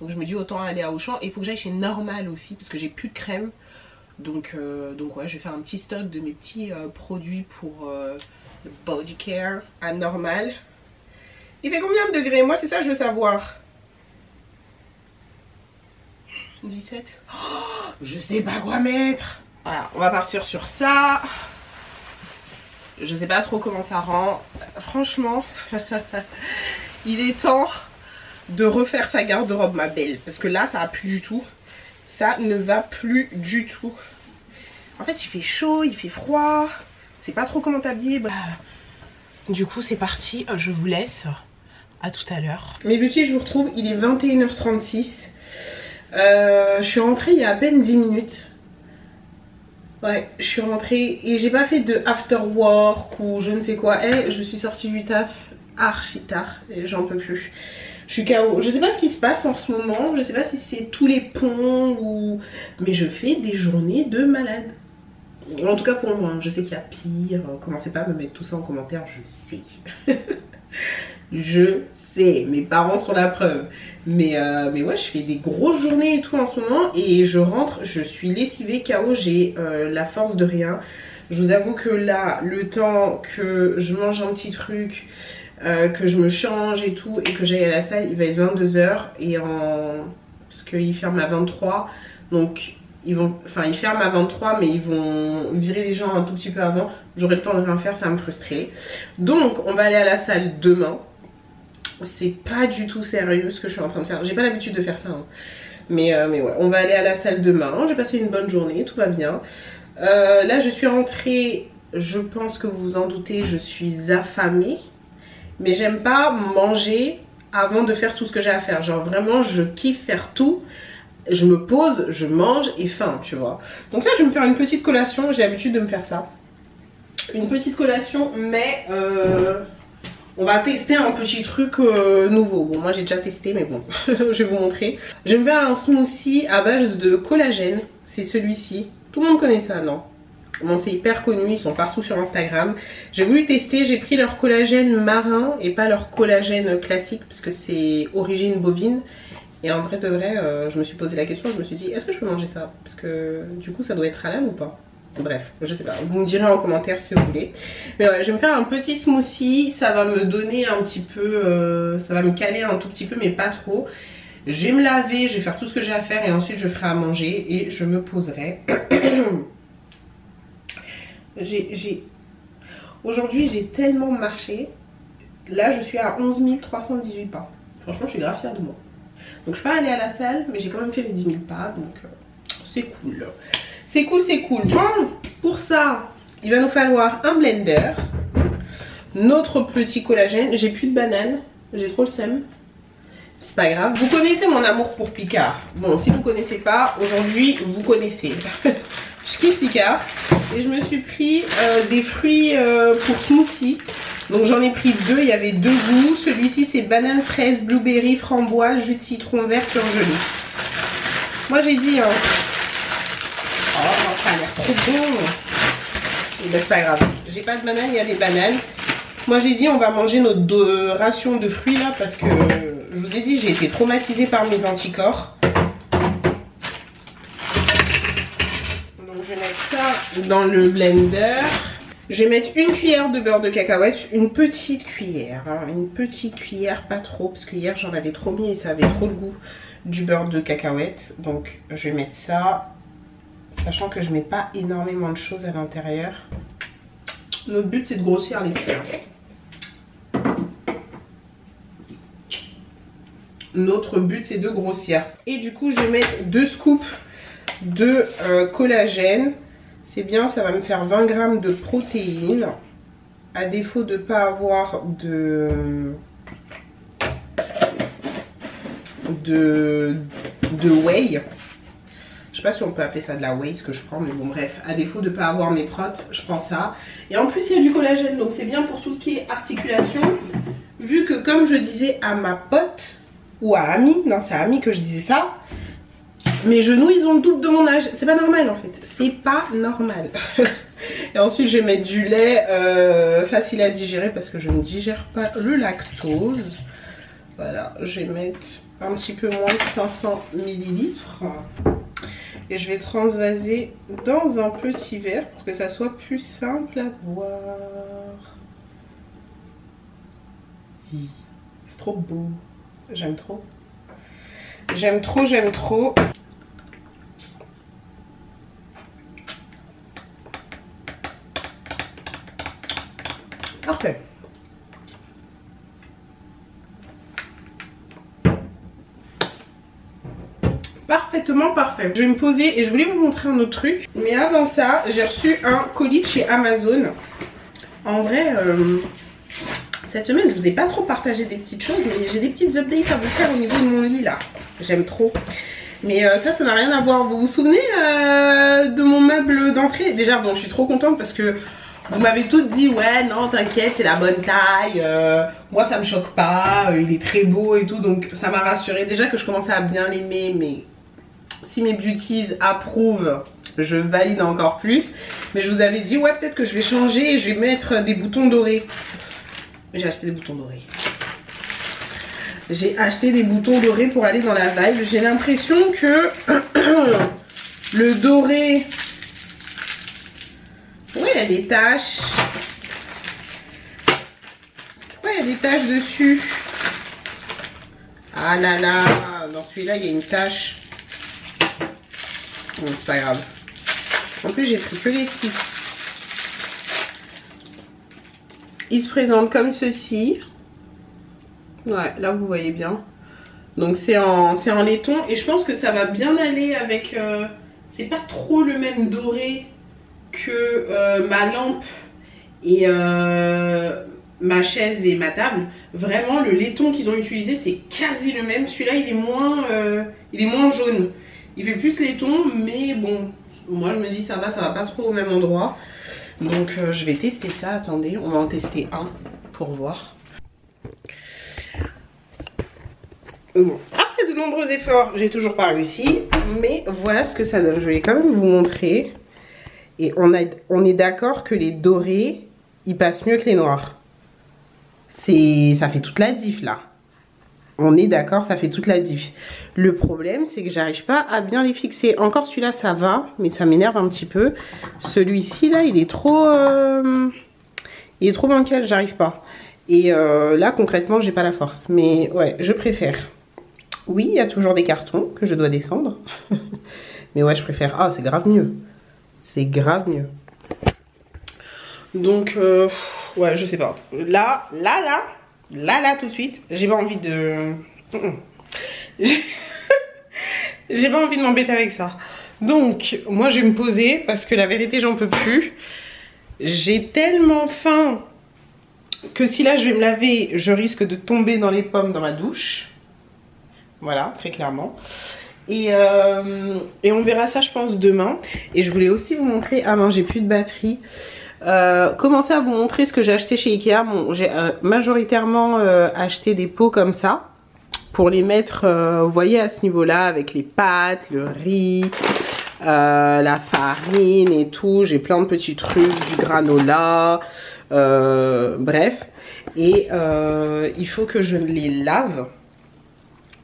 Donc je me dis autant aller à Auchan, et il faut que j'aille chez Normal aussi parce que j'ai plus de crème. Donc ouais, je vais faire un petit stock de mes petits produits pour le body care à Normal. Il fait combien de degrés? Moi c'est ça je veux savoir. 17. Oh, je sais pas quoi mettre. Voilà, on va partir sur ça. Je sais pas trop comment ça rend. Franchement, il est temps de refaire sa garde-robe ma belle. Parce que là ça a plus du tout. Ça ne va plus du tout. En fait il fait chaud, il fait froid. C'est pas trop comment t'habiller. Du coup c'est parti, je vous laisse. À tout à l'heure. Mes beauty, je vous retrouve, il est 21h36. Je suis rentrée il y a à peine 10 minutes. Ouais, je suis rentrée et j'ai pas fait de after work ou je ne sais quoi. Et je suis sortie du taf archi tard et j'en peux plus. Je suis KO. Je sais pas ce qui se passe en ce moment. Je sais pas si c'est tous les ponts ou... Mais je fais des journées de malade. En tout cas pour moi. Je sais qu'il y a pire. Commencez pas à me mettre tout ça en commentaire. Je sais. Je sais. Mes parents sont la preuve. Mais ouais, je fais des grosses journées et tout en ce moment. Et je rentre. Je suis lessivée, KO. J'ai la force de rien. Je vous avoue que là, le temps que je mange un petit truc... que je me change et tout et que j'aille à la salle, il va être 22h et parce qu'ils ferment à 23, donc ils ferment à 23 mais ils vont virer les gens un tout petit peu avant. J'aurai le temps de rien faire, ça va me frustrer, donc on va aller à la salle demain. C'est pas du tout sérieux ce que je suis en train de faire, j'ai pas l'habitude de faire ça hein. Mais ouais, on va aller à la salle demain. J'ai passé une bonne journée, tout va bien. Là je suis rentrée, je pense que vous vous en doutez, je suis affamée. Mais j'aime pas manger avant de faire tout ce que j'ai à faire. Genre vraiment je kiffe faire tout. Je me pose, je mange et faim, tu vois. Donc là je vais me faire une petite collation. J'ai l'habitude de me faire ça. Une petite collation, mais on va tester un petit truc nouveau. Bon moi j'ai déjà testé mais bon, je vais vous montrer. Je vais me faire un smoothie à base de collagène. C'est celui-ci. Tout le monde connaît ça, non? Bon c'est hyper connu, ils sont partout sur Instagram. J'ai voulu tester, j'ai pris leur collagène marin et pas leur collagène classique parce que c'est origine bovine. Et en vrai de vrai, je me suis posé la question, je me suis dit est-ce que je peux manger ça? Parce que du coup ça doit être halal ou pas? Bref, je sais pas, vous me direz en commentaire si vous voulez. Mais ouais, je vais me faire un petit smoothie, ça va me donner un petit peu, ça va me caler un tout petit peu mais pas trop. Je vais me laver, je vais faire tout ce que j'ai à faire et ensuite je ferai à manger et je me poserai. Aujourd'hui j'ai tellement marché. Là je suis à 11 318 pas. Franchement je suis grave fière de moi. Donc je suis pas allée à la salle mais j'ai quand même fait mes 10 000 pas. Donc c'est cool. C'est cool, c'est cool. Bon, pour ça il va nous falloir un blender, notre petit collagène. J'ai plus de banane, j'ai trop le seum. C'est pas grave. Vous connaissez mon amour pour Picard. Bon si vous connaissez pas, aujourd'hui vous connaissez. Je kiffe Picard. Et je me suis pris des fruits pour smoothie. Donc j'en ai pris deux, il y avait deux goûts. Celui-ci c'est banane, fraise, blueberry, framboise, jus de citron vert surgelé. Moi j'ai dit hein. Oh ça a l'air trop bon. Et ben c'est pas grave, j'ai pas de banane, il y a des bananes. Moi j'ai dit on va manger notre ration de fruits là. Parce que je vous ai dit j'ai été traumatisée par mes anticorps. Dans le blender, je vais mettre une cuillère de beurre de cacahuète, une petite cuillère, hein, une petite cuillère, pas trop, parce que hier j'en avais trop mis et ça avait trop le goût du beurre de cacahuète. Donc je vais mettre ça, sachant que je mets pas énormément de choses à l'intérieur. Notre but c'est de grossir les cuillères. Notre but c'est de grossir. Et du coup je vais mettre 2 scoops de collagène. C'est bien, ça va me faire 20 grammes de protéines. À défaut de ne pas avoir de whey. Je sais pas si on peut appeler ça de la whey, ce que je prends, mais bon bref. À défaut de ne pas avoir mes protes, je prends ça. Et en plus, il y a du collagène, donc c'est bien pour tout ce qui est articulation. Vu que, comme je disais à ma pote, ou à Ami, non c'est à Ami que je disais ça, mes genoux ils ont le double de mon âge, c'est pas normal en fait, c'est pas normal. Et ensuite je vais mettre du lait facile à digérer parce que je ne digère pas le lactose. Voilà, je vais mettre un petit peu moins de 500 ml. Et je vais transvaser dans un petit verre pour que ça soit plus simple à boire. C'est trop beau. J'aime trop. J'aime trop, j'aime trop. Parfait. Parfaitement parfait. Je vais me poser et je voulais vous montrer un autre truc. Mais avant ça, j'ai reçu un colis de chez Amazon. En vrai, cette semaine, je vous ai pas trop partagé des petites choses, mais j'ai des petites updates à vous faire au niveau de mon lit là. J'aime trop. Mais ça, ça n'a rien à voir. Vous vous souvenez de mon meuble d'entrée? Déjà, bon, je suis trop contente parce que vous m'avez toutes dit, ouais, non, t'inquiète, c'est la bonne taille. Moi, ça me choque pas. Il est très beau et tout, donc ça m'a rassurée. Déjà que je commençais à bien l'aimer, mais si mes beauties approuvent, je valide encore plus. Mais je vous avais dit, ouais, peut-être que je vais changer et je vais mettre des boutons dorés. J'ai acheté des boutons dorés. J'ai acheté des boutons dorés pour aller dans la vibe. J'ai l'impression que le doré... Ouais, il y a des taches. Pourquoi il y a des taches dessus? Ah là là, dans celui-là, il y a une tache. Bon, c'est pas grave. En plus, j'ai pris que les six. Il se présente comme ceci. Ouais, là vous voyez bien. Donc c'est en laiton. Et je pense que ça va bien aller avec... c'est pas trop le même doré que ma lampe et ma chaise et ma table. Vraiment, le laiton qu'ils ont utilisé, c'est quasi le même. Celui-là, il est moins jaune. Il fait plus laiton, mais bon, moi je me dis ça va pas trop au même endroit. Donc je vais tester ça, attendez, on va en tester un pour voir. Bon, après de nombreux efforts, j'ai toujours pas réussi, mais voilà ce que ça donne. Je vais quand même vous montrer. Et on est d'accord que les dorés, ils passent mieux que les noirs. Ça fait toute la diff là. On est d'accord, ça fait toute la diff. Le problème, c'est que j'arrive pas à bien les fixer. Encore celui-là, ça va, mais ça m'énerve un petit peu. Celui-ci, là, il est trop bancal, j'arrive pas. Et là, concrètement, j'ai pas la force. Mais ouais, je préfère. Oui, il y a toujours des cartons que je dois descendre. Mais ouais, je préfère. Ah, c'est grave mieux. C'est grave mieux. Donc, ouais, je sais pas. Là, tout de suite, j'ai pas envie de... J'ai pas envie de m'embêter avec ça. Donc, moi, je vais me poser parce que la vérité, j'en peux plus. J'ai tellement faim que si là, je vais me laver, je risque de tomber dans les pommes dans ma douche. Voilà, très clairement. Et on verra ça, je pense, demain. Et je voulais aussi vous montrer... Ah non, j'ai plus de batterie. Commencer à vous montrer ce que j'ai acheté chez Ikea. Bon, j'ai majoritairement acheté des pots comme ça pour les mettre, vous voyez, à ce niveau là avec les pâtes, le riz, la farine et tout. J'ai plein de petits trucs, du granola, bref. Et il faut que je les lave,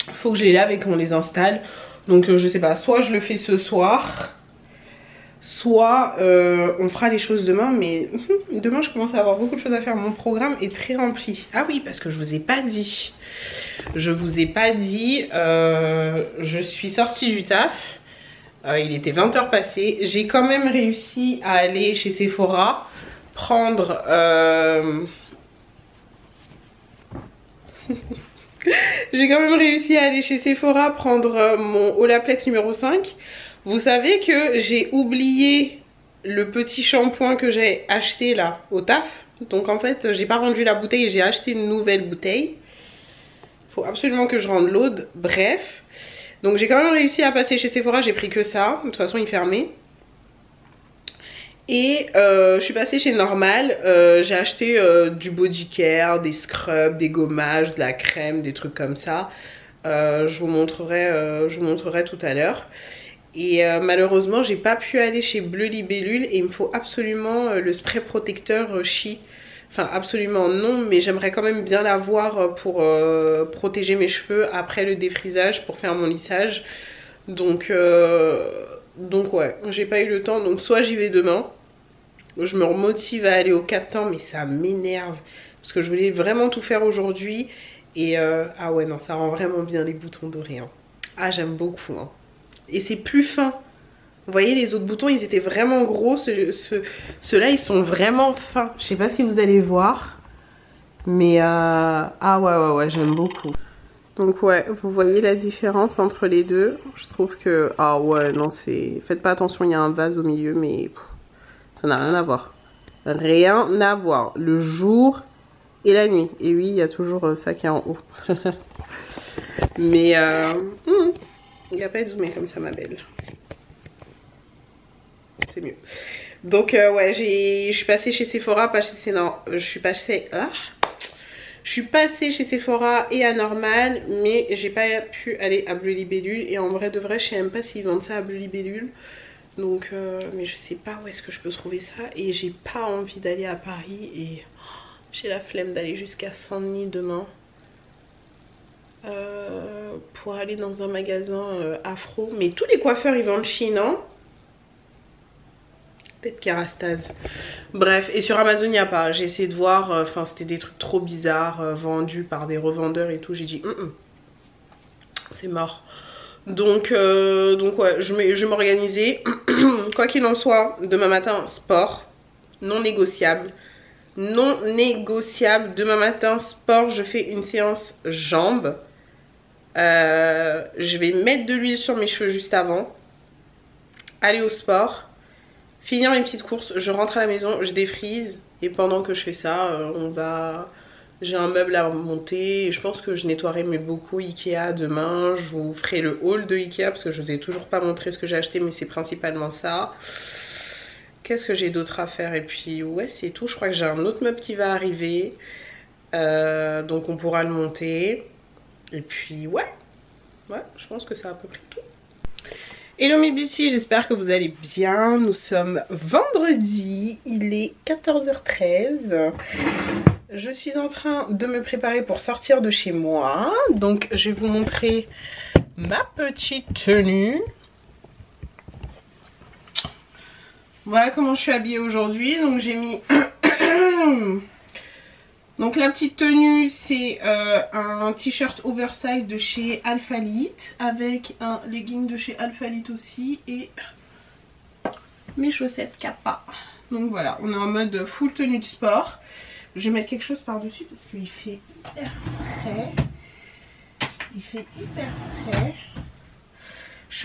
il faut que je les lave et qu'on les installe. Donc je sais pas, soit je le fais ce soir, soit on fera les choses demain. Mais demain je commence à avoir beaucoup de choses à faire. Mon programme est très rempli. Ah oui, parce que je vous ai pas dit. Je vous ai pas dit, je suis sortie du taf. Il était 20h passé. J'ai quand même réussi à aller chez Sephora prendre j'ai quand même réussi à aller chez Sephora prendre mon Olaplex numéro 5. Vous savez que j'ai oublié le petit shampoing que j'ai acheté là au taf. Donc en fait, j'ai pas rendu la bouteille et j'ai acheté une nouvelle bouteille. Faut absolument que je rende l'aude. Bref. Donc j'ai quand même réussi à passer chez Sephora. J'ai pris que ça. De toute façon, il fermait. Et je suis passée chez Normal. J'ai acheté du body care, des scrubs, des gommages, de la crème, des trucs comme ça. Je vous montrerai tout à l'heure. Et malheureusement j'ai pas pu aller chez Bleu Libellule et il me faut absolument le spray protecteur Chi. Enfin absolument non, mais j'aimerais quand même bien l'avoir pour protéger mes cheveux après le défrisage pour faire mon lissage. Donc ouais, j'ai pas eu le temps, donc soit j'y vais demain. Je me remotive à aller au 4 temps, mais ça m'énerve parce que je voulais vraiment tout faire aujourd'hui. Et ah ouais non, ça rend vraiment bien les boutons dorés hein. Ah j'aime beaucoup hein. Et c'est plus fin. Vous voyez, les autres boutons, ils étaient vraiment gros. Ceux-là, ils sont vraiment fins. Je sais pas si vous allez voir. Mais... ah ouais, j'aime beaucoup. Donc ouais, vous voyez la différence entre les deux. Je trouve que... Ah ouais, non, c'est... Faites pas attention, il y a un vase au milieu, mais... ça n'a rien à voir. Rien à voir. Le jour et la nuit. Et oui, il y a toujours ça qui est en haut. Mais... Il n'a pas zoomé comme ça ma belle. C'est mieux. Donc ouais, je suis passée chez Sephora, pas chez... Non, je suis passée chez Sephora et à Normal, mais j'ai pas pu aller à Bleu Libellule. Et en vrai de vrai, je sais même pas s'ils vendent ça à Bleu Libellule. Donc, mais je sais pas où est-ce que je peux trouver ça. Et j'ai pas envie d'aller à Paris. Et j'ai la flemme d'aller jusqu'à Saint-Denis demain. Pour aller dans un magasin afro. Mais tous les coiffeurs ils vendent Chine, non? Peut-être Kerastase. Bref, et sur Amazon il n'y a pas. J'ai essayé de voir, enfin c'était des trucs trop bizarres vendus par des revendeurs et tout. J'ai dit c'est mort. Donc ouais, je m'organisais. Quoi qu'il en soit, demain matin sport, non négociable. Non négociable, demain matin sport, je fais une séance jambes. Je vais mettre de l'huile sur mes cheveux juste avant, aller au sport, finir mes petites courses, je rentre à la maison, je défrise et pendant que je fais ça, j'ai un meuble à remonter et je pense que je nettoierai mes bocaux Ikea demain. Je vous ferai le haul de Ikea parce que je vous ai toujours pas montré ce que j'ai acheté, mais c'est principalement ça. Qu'est-ce que j'ai d'autre à faire? Et puis ouais, c'est tout. Je crois que j'ai un autre meuble qui va arriver, donc on pourra le monter. Et puis ouais, je pense que c'est à peu près tout. Hello mes beauty, j'espère que vous allez bien. Nous sommes vendredi, il est 14h13. Je suis en train de me préparer pour sortir de chez moi. Donc je vais vous montrer ma petite tenue. Voilà comment je suis habillée aujourd'hui. Donc j'ai mis... Donc la petite tenue, c'est un t-shirt oversize de chez Alphalite avec un legging de chez Alphalite aussi et mes chaussettes Kappa. Donc voilà, on est en mode full tenue de sport. Je vais mettre quelque chose par-dessus parce qu'il fait hyper frais. Il fait hyper frais. Je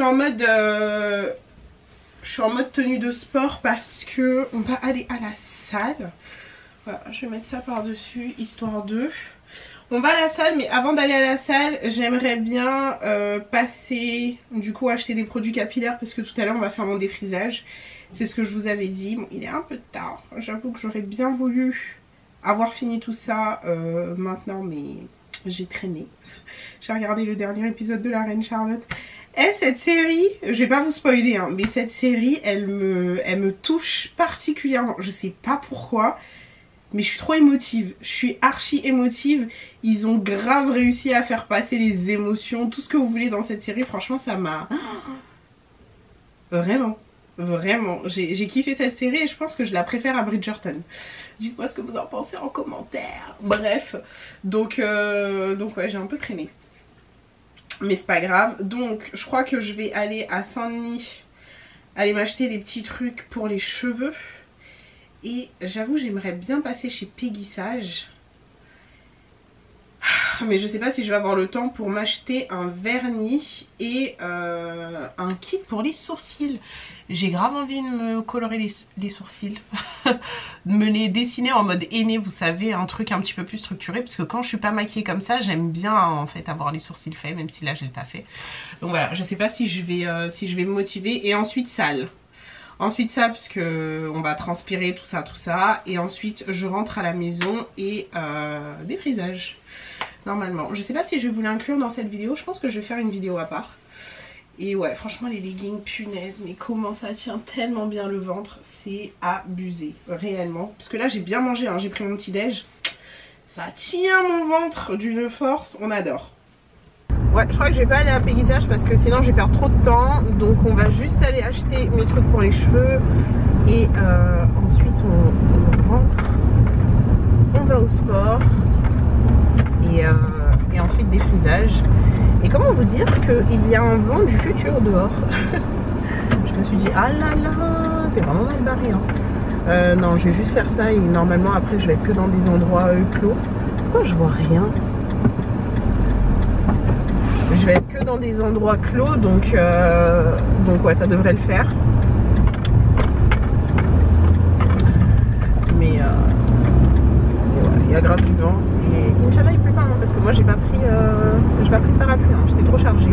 suis en mode tenue de sport parce que on va aller à la salle. Voilà, je vais mettre ça par-dessus, histoire de... On va à la salle, mais avant d'aller à la salle, j'aimerais bien passer, du coup, acheter des produits capillaires parce que tout à l'heure, on va faire mon défrisage. C'est ce que je vous avais dit. Bon, il est un peu tard. J'avoue que j'aurais bien voulu avoir fini tout ça maintenant, mais j'ai traîné. J'ai regardé le dernier épisode de la Reine Charlotte. Et cette série, je vais pas vous spoiler, hein, mais cette série, elle me touche particulièrement. Je sais pas pourquoi. Mais je suis trop émotive, je suis archi émotive. Ils ont grave réussi à faire passer les émotions, tout ce que vous voulez dans cette série. Franchement, ça m'a... Vraiment. J'ai kiffé cette série et je pense que je la préfère à Bridgerton. Dites-moi ce que vous en pensez en commentaire. Bref, donc ouais, j'ai un peu traîné. Mais c'est pas grave. Donc, je crois que je vais aller à Saint-Denis, aller m'acheter des petits trucs pour les cheveux. Et j'avoue, j'aimerais bien passer chez Peggy Sage. Mais je sais pas si je vais avoir le temps pour m'acheter un vernis et un kit pour les sourcils. J'ai grave envie de me colorer les sourcils. De me les dessiner en mode henné, vous savez, un truc un petit peu plus structuré. Parce que quand je suis pas maquillée comme ça, j'aime bien en fait avoir les sourcils faits, même si là je l'ai pas fait. Donc voilà, je sais pas si je vais, me motiver. Et ensuite, sale. Ensuite ça, parce que on va transpirer, tout ça. Et ensuite, je rentre à la maison et défrisage. normalement. Je sais pas si je vais vous l'inclure dans cette vidéo, je pense que je vais faire une vidéo à part. Et ouais, franchement les leggings, punaise, mais comment ça tient tellement bien le ventre, c'est abusé, réellement. Parce que là j'ai bien mangé, hein, j'ai pris mon petit déj, ça tient mon ventre d'une force, on adore. Ouais, je crois que je vais pas aller à Peggy Sage parce que sinon je vais perdre trop de temps. Donc on va juste aller acheter mes trucs pour les cheveux et ensuite on rentre, on va au sport et ensuite des frisages. Et comment vous dire qu'il y a un vent du futur dehors. Je me suis dit, ah là là, t'es vraiment mal barré. Hein. Non, je vais juste faire ça et normalement après je vais être que dans des endroits clos. Pourquoi je vois rien ? Je vais être que dans des endroits clos, donc ouais, ça devrait le faire. Mais ouais, il y a grave du vent. Et Inch'Allah, il pleut pas, hein, parce que moi, j'ai pas pris de parapluie, hein, j'étais trop chargée.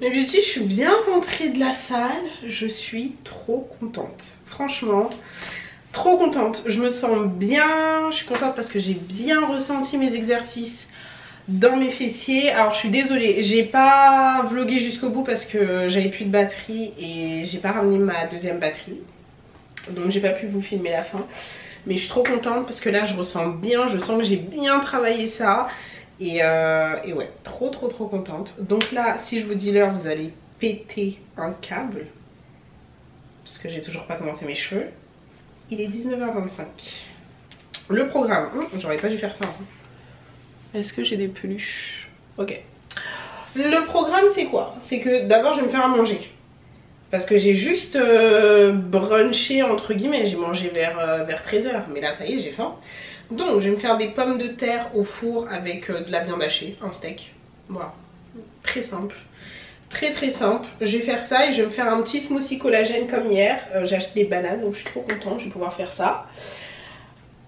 Mes beauty, je suis bien rentrée de la salle, je suis trop contente, franchement, trop contente, je me sens bien, je suis contente parce que j'ai bien ressenti mes exercices dans mes fessiers. Alors je suis désolée, j'ai pas vlogué jusqu'au bout parce que j'avais plus de batterie et j'ai pas ramené ma deuxième batterie, donc j'ai pas pu vous filmer la fin, mais je suis trop contente parce que là je ressens bien, je sens que j'ai bien travaillé ça. Et ouais, trop contente. Donc là, si je vous dis l'heure, vous allez péter un câble. Parce que j'ai toujours pas commencé mes cheveux. Il est 19h25. Le programme, j'aurais pas dû faire ça. Est-ce que j'ai des peluches? Ok. Le programme, c'est quoi? C'est que d'abord, je vais me faire à manger. Parce que j'ai juste brunché, entre guillemets. J'ai mangé vers 13h. Mais là, ça y est, j'ai faim. Donc je vais me faire des pommes de terre au four avec de la viande hachée, un steak. Voilà, très simple, très simple. Je vais faire ça et je vais me faire un petit smoothie collagène comme hier. J'ai acheté des bananes donc je suis trop contente, je vais pouvoir faire ça.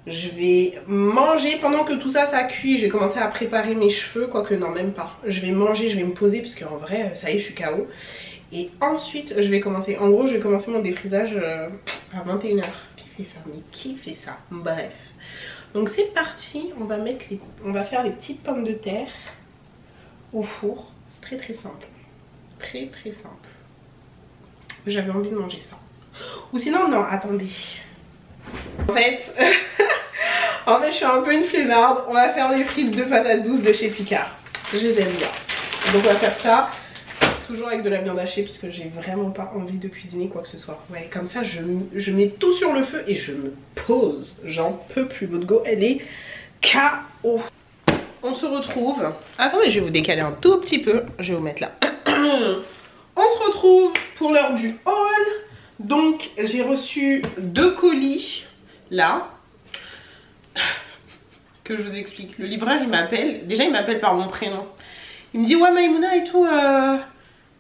Je vais manger pendant que tout ça, ça cuit. Je vais commencer à préparer mes cheveux, quoique non même pas. Je vais manger, je vais me poser parce qu'en vrai ça y est je suis KO. Et ensuite je vais commencer, en gros je vais commencer mon défrisage à 21h. Qui fait ça? Mais qui fait ça? Bref. Donc c'est parti, on va faire les petites pommes de terre au four. C'est très simple. Très simple. J'avais envie de manger ça. Ou sinon, non, attendez. En fait, je suis un peu une flemmarde. On va faire des frites de patates douces de chez Picard. Je les aime bien. Donc on va faire ça. Toujours avec de la viande hachée parce que j'ai vraiment pas envie de cuisiner quoi que ce soit. Ouais, comme ça je mets tout sur le feu et je me pose. J'en peux plus. Votre go, elle est KO. On se retrouve. Attendez, je vais vous décaler un tout petit peu. Je vais vous mettre là. On se retrouve pour l'heure du haul. Donc j'ai reçu 2 colis là. Que je vous explique. Le libraire il m'appelle. Déjà il m'appelle par mon prénom. Il me dit ouais Maïmouna et tout.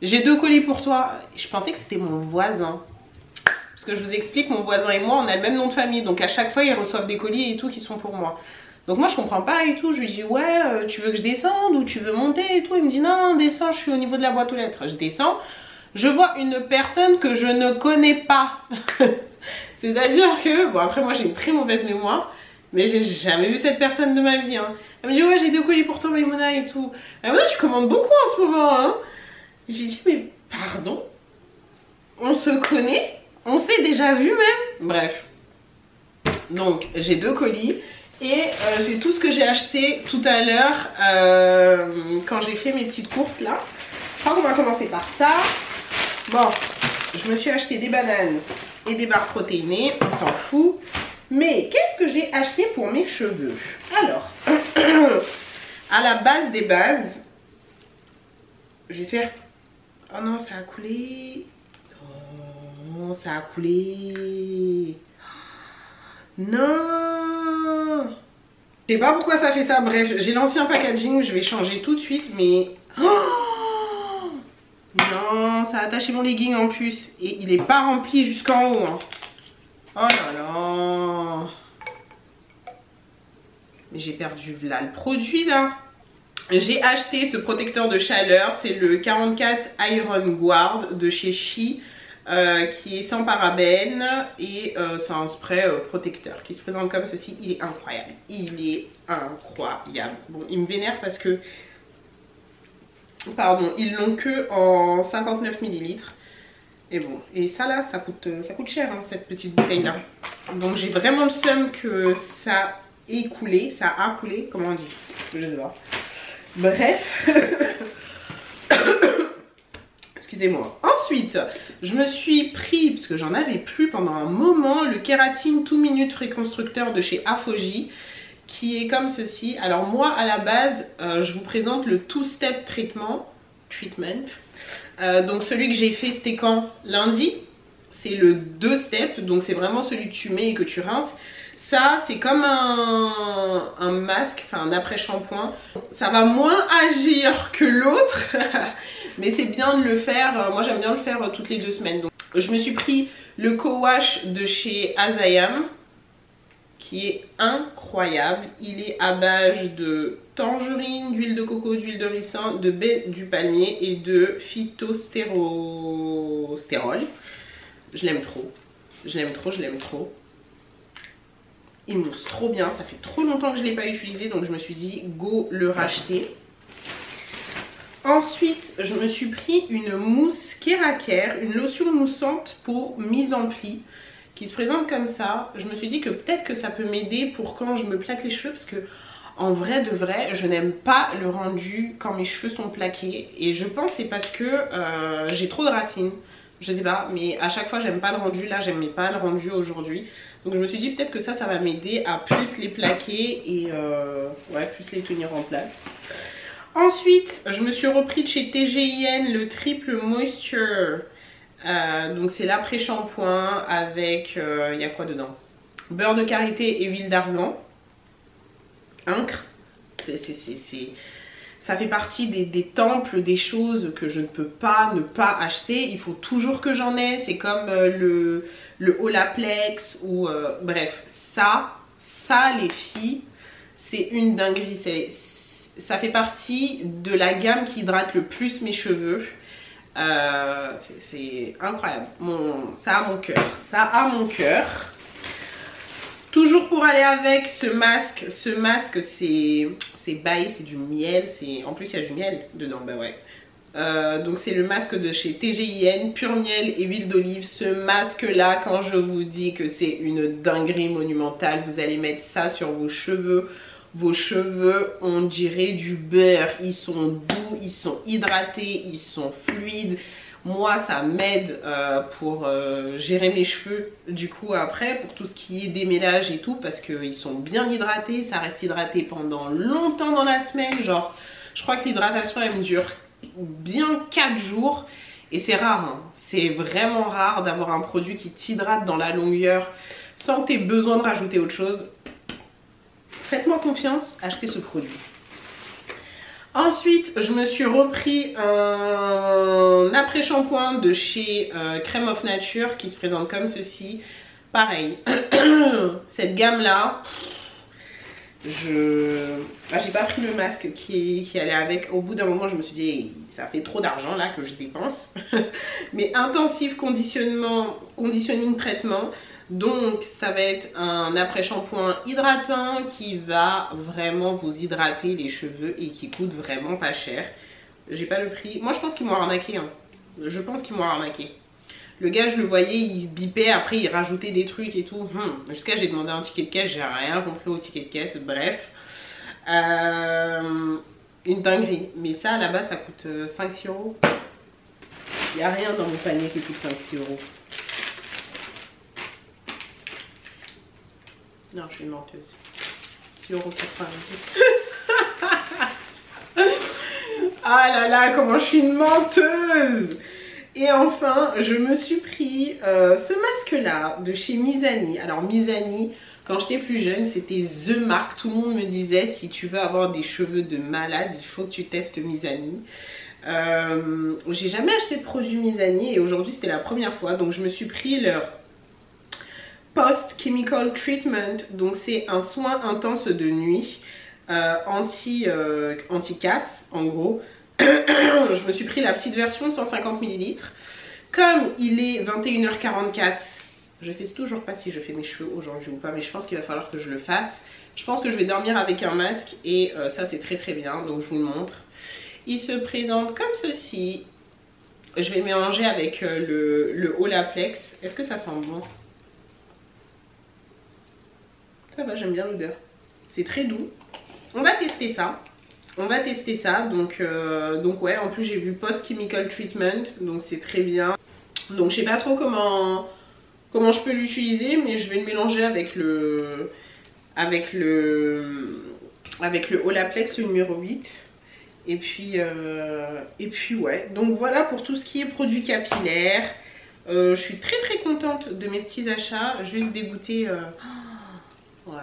J'ai 2 colis pour toi. Je pensais que c'était mon voisin. Parce que je vous explique, mon voisin et moi, on a le même nom de famille. Donc à chaque fois, ils reçoivent des colis et tout qui sont pour moi. Donc moi, je comprends pas et tout. Je lui dis, ouais, tu veux que je descende ou tu veux monter et tout. Il me dit, non, non, descends, je suis au niveau de la boîte aux lettres. Je descends, je vois une personne que je ne connais pas. C'est-à-dire que, bon, après, moi, j'ai une très mauvaise mémoire. Mais j'ai jamais vu cette personne de ma vie. Hein. Elle me dit, ouais, j'ai 2 colis pour toi, Maïmouna et tout. Maïmouna, tu commandes beaucoup en ce moment, hein. J'ai dit mais pardon, on se connaît, on s'est déjà vu même. Bref, Donc j'ai 2 colis et j'ai tout ce que j'ai acheté tout à l'heure quand j'ai fait mes petites courses là. Je crois qu'on va commencer par ça. Bon, je me suis acheté des bananes et des barres protéinées, on s'en fout. Mais qu'est-ce que j'ai acheté pour mes cheveux? Alors, à la base des bases, j'espère... Oh non, ça a coulé. Oh, ça a coulé. Non. Je sais pas pourquoi ça fait ça. Bref, j'ai l'ancien packaging, je vais changer tout de suite, mais... Oh non, ça a attaché mon legging en plus. Et il est pas rempli jusqu'en haut. Hein. Oh là là. Mais j'ai perdu là, le produit là. J'ai acheté ce protecteur de chaleur, c'est le 44 Iron Guard de chez Chi, qui est sans parabènes et c'est un spray protecteur qui se présente comme ceci. Il est incroyable, il est incroyable. Bon, il me vénère parce que, pardon, ils l'ont que en 59 ml. Et bon, et ça là, ça coûte cher hein, cette petite bouteille là. Donc j'ai vraiment le seum que ça ait coulé, ça a coulé, comment on dit, je sais pas. Bref, excusez-moi. Ensuite, je me suis pris, parce que j'en avais plus pendant un moment, le kératine 2 minutes reconstructeur de chez Aphogee, qui est comme ceci. Alors moi, à la base, je vous présente le 2-step treatment. Donc celui que j'ai fait, c'était quand? Lundi. C'est le 2-step, donc c'est vraiment celui que tu mets et que tu rinces. Ça, c'est comme un masque, enfin un après-shampoing. Ça va moins agir que l'autre, mais c'est bien de le faire. Moi, j'aime bien le faire toutes les 2 semaines. Donc, je me suis pris le co-wash de chez Azayam, qui est incroyable. Il est à base de tangerine, d'huile de coco, d'huile de ricin, de baie du palmier et de phytostérol. Je l'aime trop, je l'aime trop, je l'aime trop. Il mousse trop bien, ça fait trop longtemps que je ne l'ai pas utilisé, donc je me suis dit go le racheter. Ensuite, je me suis pris une mousse Keraker, une lotion moussante pour mise en pli, qui se présente comme ça. Je me suis dit que peut-être que ça peut m'aider pour quand je me plaque les cheveux, parce que en vrai de vrai, je n'aime pas le rendu quand mes cheveux sont plaqués. Et je pense que c'est parce que j'ai trop de racines. Je sais pas, mais à chaque fois j'aime pas le rendu. Là, j'aimais pas le rendu aujourd'hui. Donc je me suis dit peut-être que ça va m'aider à plus les plaquer et ouais, plus les tenir en place. Ensuite, je me suis repris de chez TGIN le Triple Moisture. Donc c'est l'après-shampoing avec, il y a quoi dedans? Beurre de karité et huile d'argan. Incre. Ça fait partie des temples, des choses que je ne peux pas ne pas acheter. Il faut toujours que j'en ai. C'est comme le Olaplex ou... bref, ça les filles, c'est une dinguerie. Ça fait partie de la gamme qui hydrate le plus mes cheveux. C'est incroyable. Ça a mon cœur. Ça a mon cœur. Toujours pour aller avec ce masque c'est bail, c'est du miel, en plus il y a du miel dedans, bah ouais. Donc c'est le masque de chez TGIN, pur miel et huile d'olive. Ce masque là, quand je vous dis que c'est une dinguerie monumentale, vous allez mettre ça sur vos cheveux. Vos cheveux, on dirait du beurre, ils sont doux, ils sont hydratés, ils sont fluides. Moi, ça m'aide pour gérer mes cheveux, du coup, après, pour tout ce qui est démêlage et tout, parce qu'ils sont bien hydratés, ça reste hydraté pendant longtemps dans la semaine. Genre, je crois que l'hydratation, elle me dure bien 4 jours, et c'est rare, hein. C'est vraiment rare d'avoir un produit qui t'hydrate dans la longueur sans que tu aies besoin de rajouter autre chose. Faites-moi confiance, achetez ce produit. Ensuite, je me suis repris un après-shampoing de chez Crème of Nature qui se présente comme ceci. Pareil, cette gamme-là, j'ai pas pris le masque qui allait avec. Au bout d'un moment, je me suis dit, ça fait trop d'argent là que je dépense. Mais intensif conditioning traitement. Donc ça va être un après-shampoing hydratant qui va vraiment vous hydrater les cheveux et qui coûte vraiment pas cher. J'ai pas le prix. Moi je pense qu'ils m'ont arnaqué. Hein. Je pense qu'ils m'ont arnaqué. Le gars, je le voyais, il bipait, après il rajoutait des trucs et tout. Jusqu'à j'ai demandé un ticket de caisse, j'ai rien compris au ticket de caisse, bref. Une dinguerie. Mais ça, là-bas, ça coûte 5-6 euros. Il n'y a rien dans mon panier qui coûte 5-6 euros. Non, je suis menteuse. 6,90 euros. Ah là là, comment je suis une menteuse! Et enfin, je me suis pris ce masque-là de chez Misani. Alors Misani, quand j'étais plus jeune, c'était the marque. Tout le monde me disait, si tu veux avoir des cheveux de malade, il faut que tu testes Misani. J'ai jamais acheté de produit Misani et aujourd'hui, c'était la première fois. Donc je me suis pris leur Post Chemical Treatment. Donc c'est un soin intense de nuit, anti-casse en gros. Je me suis pris la petite version 150 ml. Comme il est 21h44, je sais toujours pas si je fais mes cheveux aujourd'hui ou pas, mais je pense qu'il va falloir que je le fasse. Je pense que je vais dormir avec un masque et ça c'est très très bien, donc je vous le montre. Il se présente comme ceci. Je vais mélanger avec le Olaplex. Est-ce que ça sent bon? Ça va, j'aime bien l'odeur. C'est très doux. On va tester ça. On va tester ça, donc ouais, en plus j'ai vu Post Chemical Treatment, donc c'est très bien. Donc je sais pas trop comment je peux l'utiliser, mais je vais le mélanger avec le Olaplex numéro 8. Et puis ouais, donc voilà pour tout ce qui est produits capillaires. Je suis très très contente de mes petits achats, juste dégoûtée. Ouais,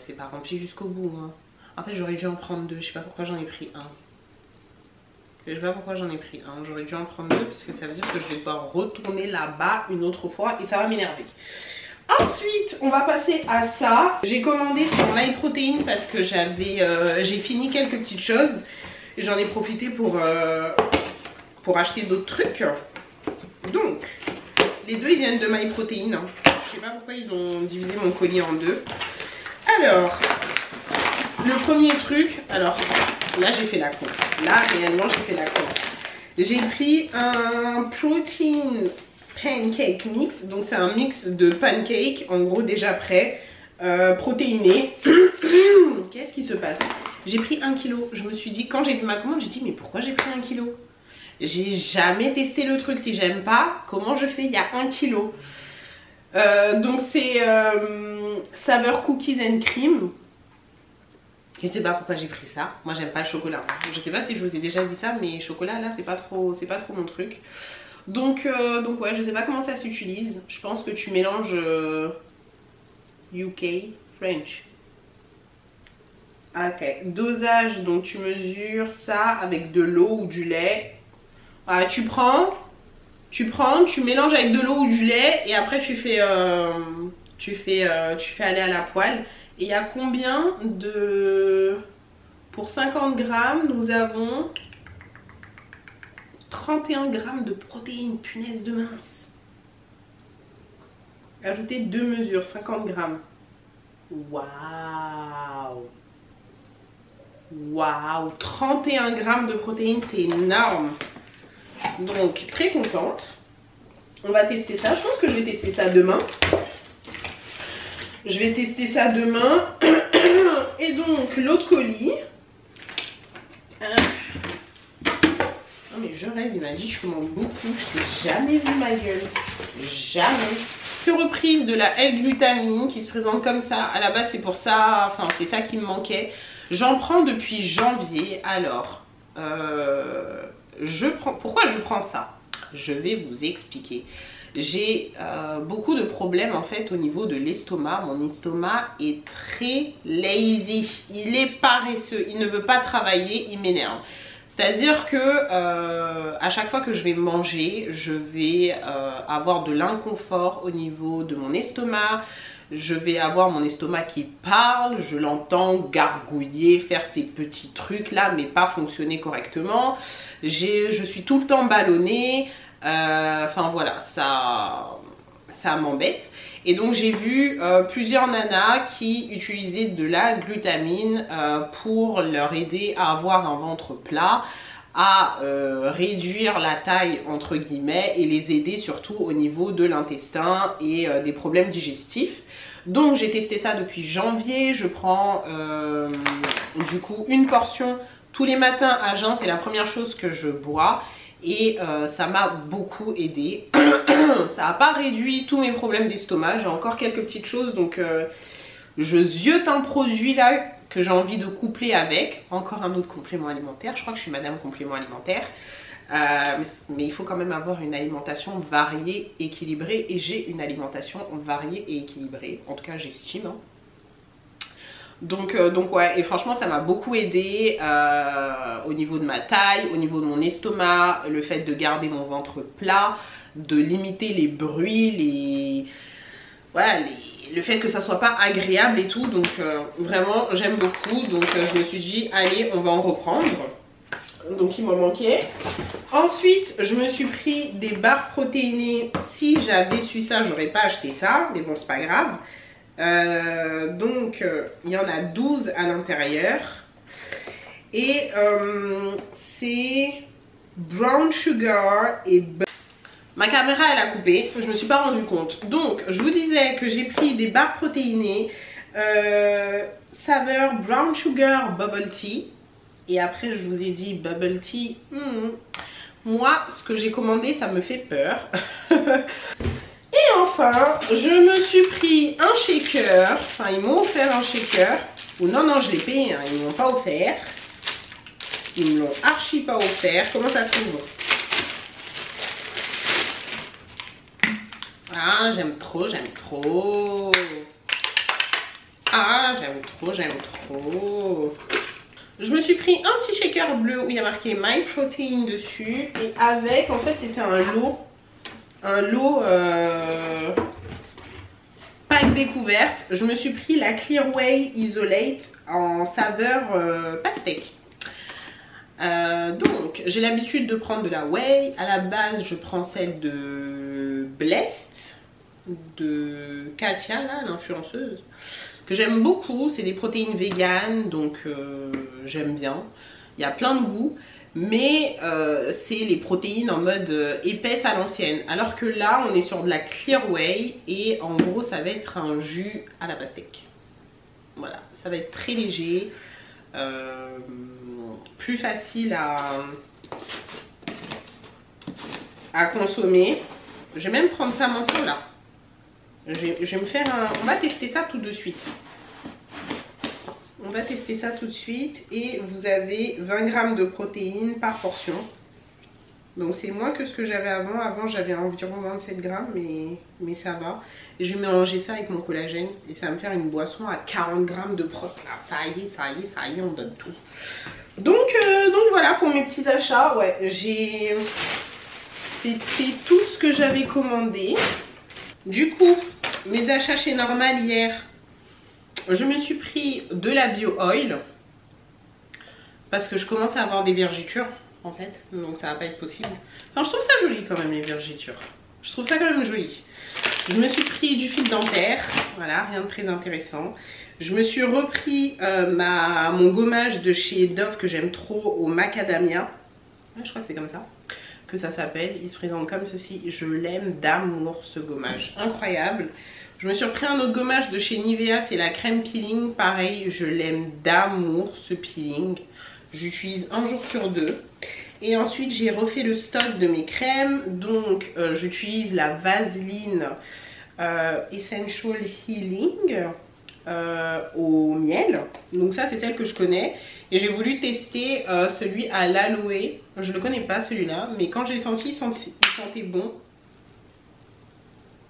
c'est pas rempli jusqu'au bout, hein. En fait, j'aurais dû en prendre deux. Je sais pas pourquoi j'en ai pris un. J'aurais dû en prendre deux parce que ça veut dire que je vais devoir retourner là-bas une autre fois et ça va m'énerver. Ensuite, on va passer à ça. J'ai commandé sur MyProtein parce que j'ai fini quelques petites choses. J'en ai profité pour acheter d'autres trucs. Donc, les deux, ils viennent de MyProtein. Je sais pas pourquoi ils ont divisé mon colis en deux. Alors... le premier truc, alors là j'ai fait la compte. Là réellement j'ai fait la compte. J'ai pris un protein pancake mix. Donc c'est un mix de pancake, en gros déjà prêt, protéiné. Qu'est-ce qui se passe? J'ai pris 1 kg. Je me suis dit, quand j'ai vu ma commande, j'ai dit mais pourquoi j'ai pris 1 kg? J'ai jamais testé le truc. Si j'aime pas, comment je fais? Il y a 1 kg. Donc c'est saveur cookies and cream. Je sais pas pourquoi j'ai pris ça. Moi j'aime pas le chocolat. Je sais pas si je vous ai déjà dit ça, mais chocolat là c'est pas trop mon truc. Donc ouais, je sais pas comment ça s'utilise. Je pense que tu mélanges UK French. Ok. Dosage, donc tu mesures ça avec de l'eau ou du lait. Ah, tu prends, tu mélanges avec de l'eau ou du lait et après tu fais aller à la poêle. Et il y a combien de... Pour 50 grammes, nous avons 31 grammes de protéines. Punaise de mince. Ajoutez 2 mesures, 50 grammes. Waouh! Waouh! 31 grammes de protéines, c'est énorme. Donc, très contente. On va tester ça. Je pense que je vais tester ça demain. Je vais tester ça demain. Et donc l'autre colis. Non mais je rêve, il m'a dit je commande beaucoup. Je t'ai jamais vu ma gueule. Jamais. Reprise de la L-glutamine qui se présente comme ça. À la base c'est pour ça. Enfin c'est ça qui me manquait. J'en prends depuis janvier. Alors je prends. Pourquoi je prends ça? Je vais vous expliquer. J'ai beaucoup de problèmes en fait au niveau de l'estomac. Mon estomac est très lazy. Il est paresseux. Il ne veut pas travailler. Il m'énerve. C'est-à-dire que à chaque fois que je vais manger, je vais avoir de l'inconfort au niveau de mon estomac. Je vais avoir mon estomac qui parle. Je l'entends gargouiller, faire ces petits trucs là, mais pas fonctionner correctement. Je suis tout le temps ballonnée. Enfin voilà, ça m'embête. Et donc j'ai vu plusieurs nanas qui utilisaient de la glutamine pour leur aider à avoir un ventre plat, à réduire la taille entre guillemets et les aider surtout au niveau de l'intestin et des problèmes digestifs. Donc j'ai testé ça depuis janvier, je prends du coup une portion tous les matins à jeun, c'est la première chose que je bois et ça m'a beaucoup aidée. Ça n'a pas réduit tous mes problèmes d'estomac, j'ai encore quelques petites choses donc je ziote un produit là que j'ai envie de coupler avec, encore un autre complément alimentaire, je crois que je suis madame complément alimentaire, mais il faut quand même avoir une alimentation variée, équilibrée, et j'ai une alimentation variée et équilibrée, en tout cas j'estime, hein. Donc ouais, et franchement ça m'a beaucoup aidée au niveau de ma taille, au niveau de mon estomac, le fait de garder mon ventre plat, de limiter les bruits, les... Voilà, le fait que ça soit pas agréable et tout, donc vraiment j'aime beaucoup, donc je me suis dit allez on va en reprendre, donc il m'en manquait. Ensuite je me suis pris des barres protéinées, si j'avais su ça j'aurais pas acheté ça, mais bon c'est pas grave. Donc il y en a 12 à l'intérieur et c'est brown sugar et butter. Ma caméra elle a coupé, je me suis pas rendu compte. Donc je vous disais que j'ai pris des barres protéinées saveur brown sugar bubble tea. Et après je vous ai dit bubble tea, moi ce que j'ai commandé ça me fait peur. Et enfin je me suis pris un shaker, enfin ils m'ont offert un shaker. Ou non non je l'ai payé, hein. Ils ne m'ont pas offert. Ils me l'ont archi pas offert. Comment ça s'ouvre? Ah j'aime trop, j'aime trop. Ah j'aime trop, j'aime trop. Je me suis pris un petit shaker bleu où il y a marqué MyProtein dessus. Et avec, en fait c'était un lot pack découverte. Je me suis pris la Clear Way Isolate en saveur pastèque. Donc j'ai l'habitude de prendre de la Whey. À la base je prends celle de Blessed de Katia, l'influenceuse, que j'aime beaucoup. C'est des protéines véganes donc j'aime bien. Il y a plein de goûts mais c'est les protéines en mode épaisse à l'ancienne, alors que là on est sur de la Clear Whey et en gros ça va être un jus à la pastèque. Voilà, ça va être très léger, plus facile à consommer. Je vais même prendre ça maintenant là. Je vais me faire un... On va tester ça tout de suite. On va tester ça tout de suite. Et vous avez 20 grammes de protéines par portion. Donc c'est moins que ce que j'avais avant. Avant j'avais environ 27 grammes mais ça va. Et je vais mélanger ça avec mon collagène. Et ça va me faire une boisson à 40 grammes de protéines. Ah, ça y est, ça y est, ça y est, on donne tout. Donc voilà pour mes petits achats. Ouais, j'ai... C'était tout ce que j'avais commandé. Du coup, mes achats chez Normal hier, je me suis pris de la Bio Oil parce que je commence à avoir des vergitures en fait, donc ça va pas être possible. Enfin, je trouve ça joli quand même les vergitures. Je trouve ça quand même joli. Je me suis pris du fil dentaire, voilà, rien de très intéressant. Je me suis repris mon gommage de chez Dove que j'aime trop au macadamia. Je crois que c'est comme ça que ça s'appelle, il se présente comme ceci. Je l'aime d'amour ce gommage, incroyable. Je me suis repris un autre gommage de chez Nivea, c'est la crème peeling, pareil, je l'aime d'amour ce peeling, j'utilise un jour sur deux. Et ensuite j'ai refait le stock de mes crèmes, donc j'utilise la Vaseline Essential Healing au miel, donc ça c'est celle que je connais. Et j'ai voulu tester celui à l'aloe. Je le connais pas celui-là, mais quand j'ai senti, il sentait bon.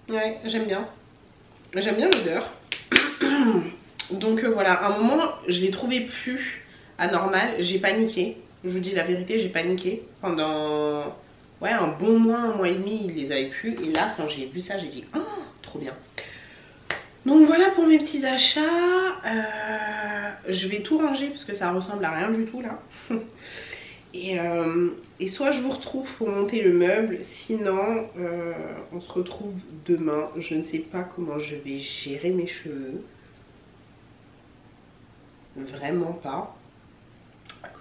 Ouais, j'aime bien. J'aime bien l'odeur. Donc voilà, à un moment, je l'ai trouvé plus à Normal. J'ai paniqué. Je vous dis la vérité, j'ai paniqué. Pendant ouais, un bon mois, un mois et demi, ils les avaient plus. Et là, quand j'ai vu ça, j'ai dit, oh, trop bien. Donc voilà pour mes petits achats, je vais tout ranger parce que ça ressemble à rien du tout là. Et soit je vous retrouve pour monter le meuble, sinon on se retrouve demain. Je ne sais pas comment je vais gérer mes cheveux, vraiment pas.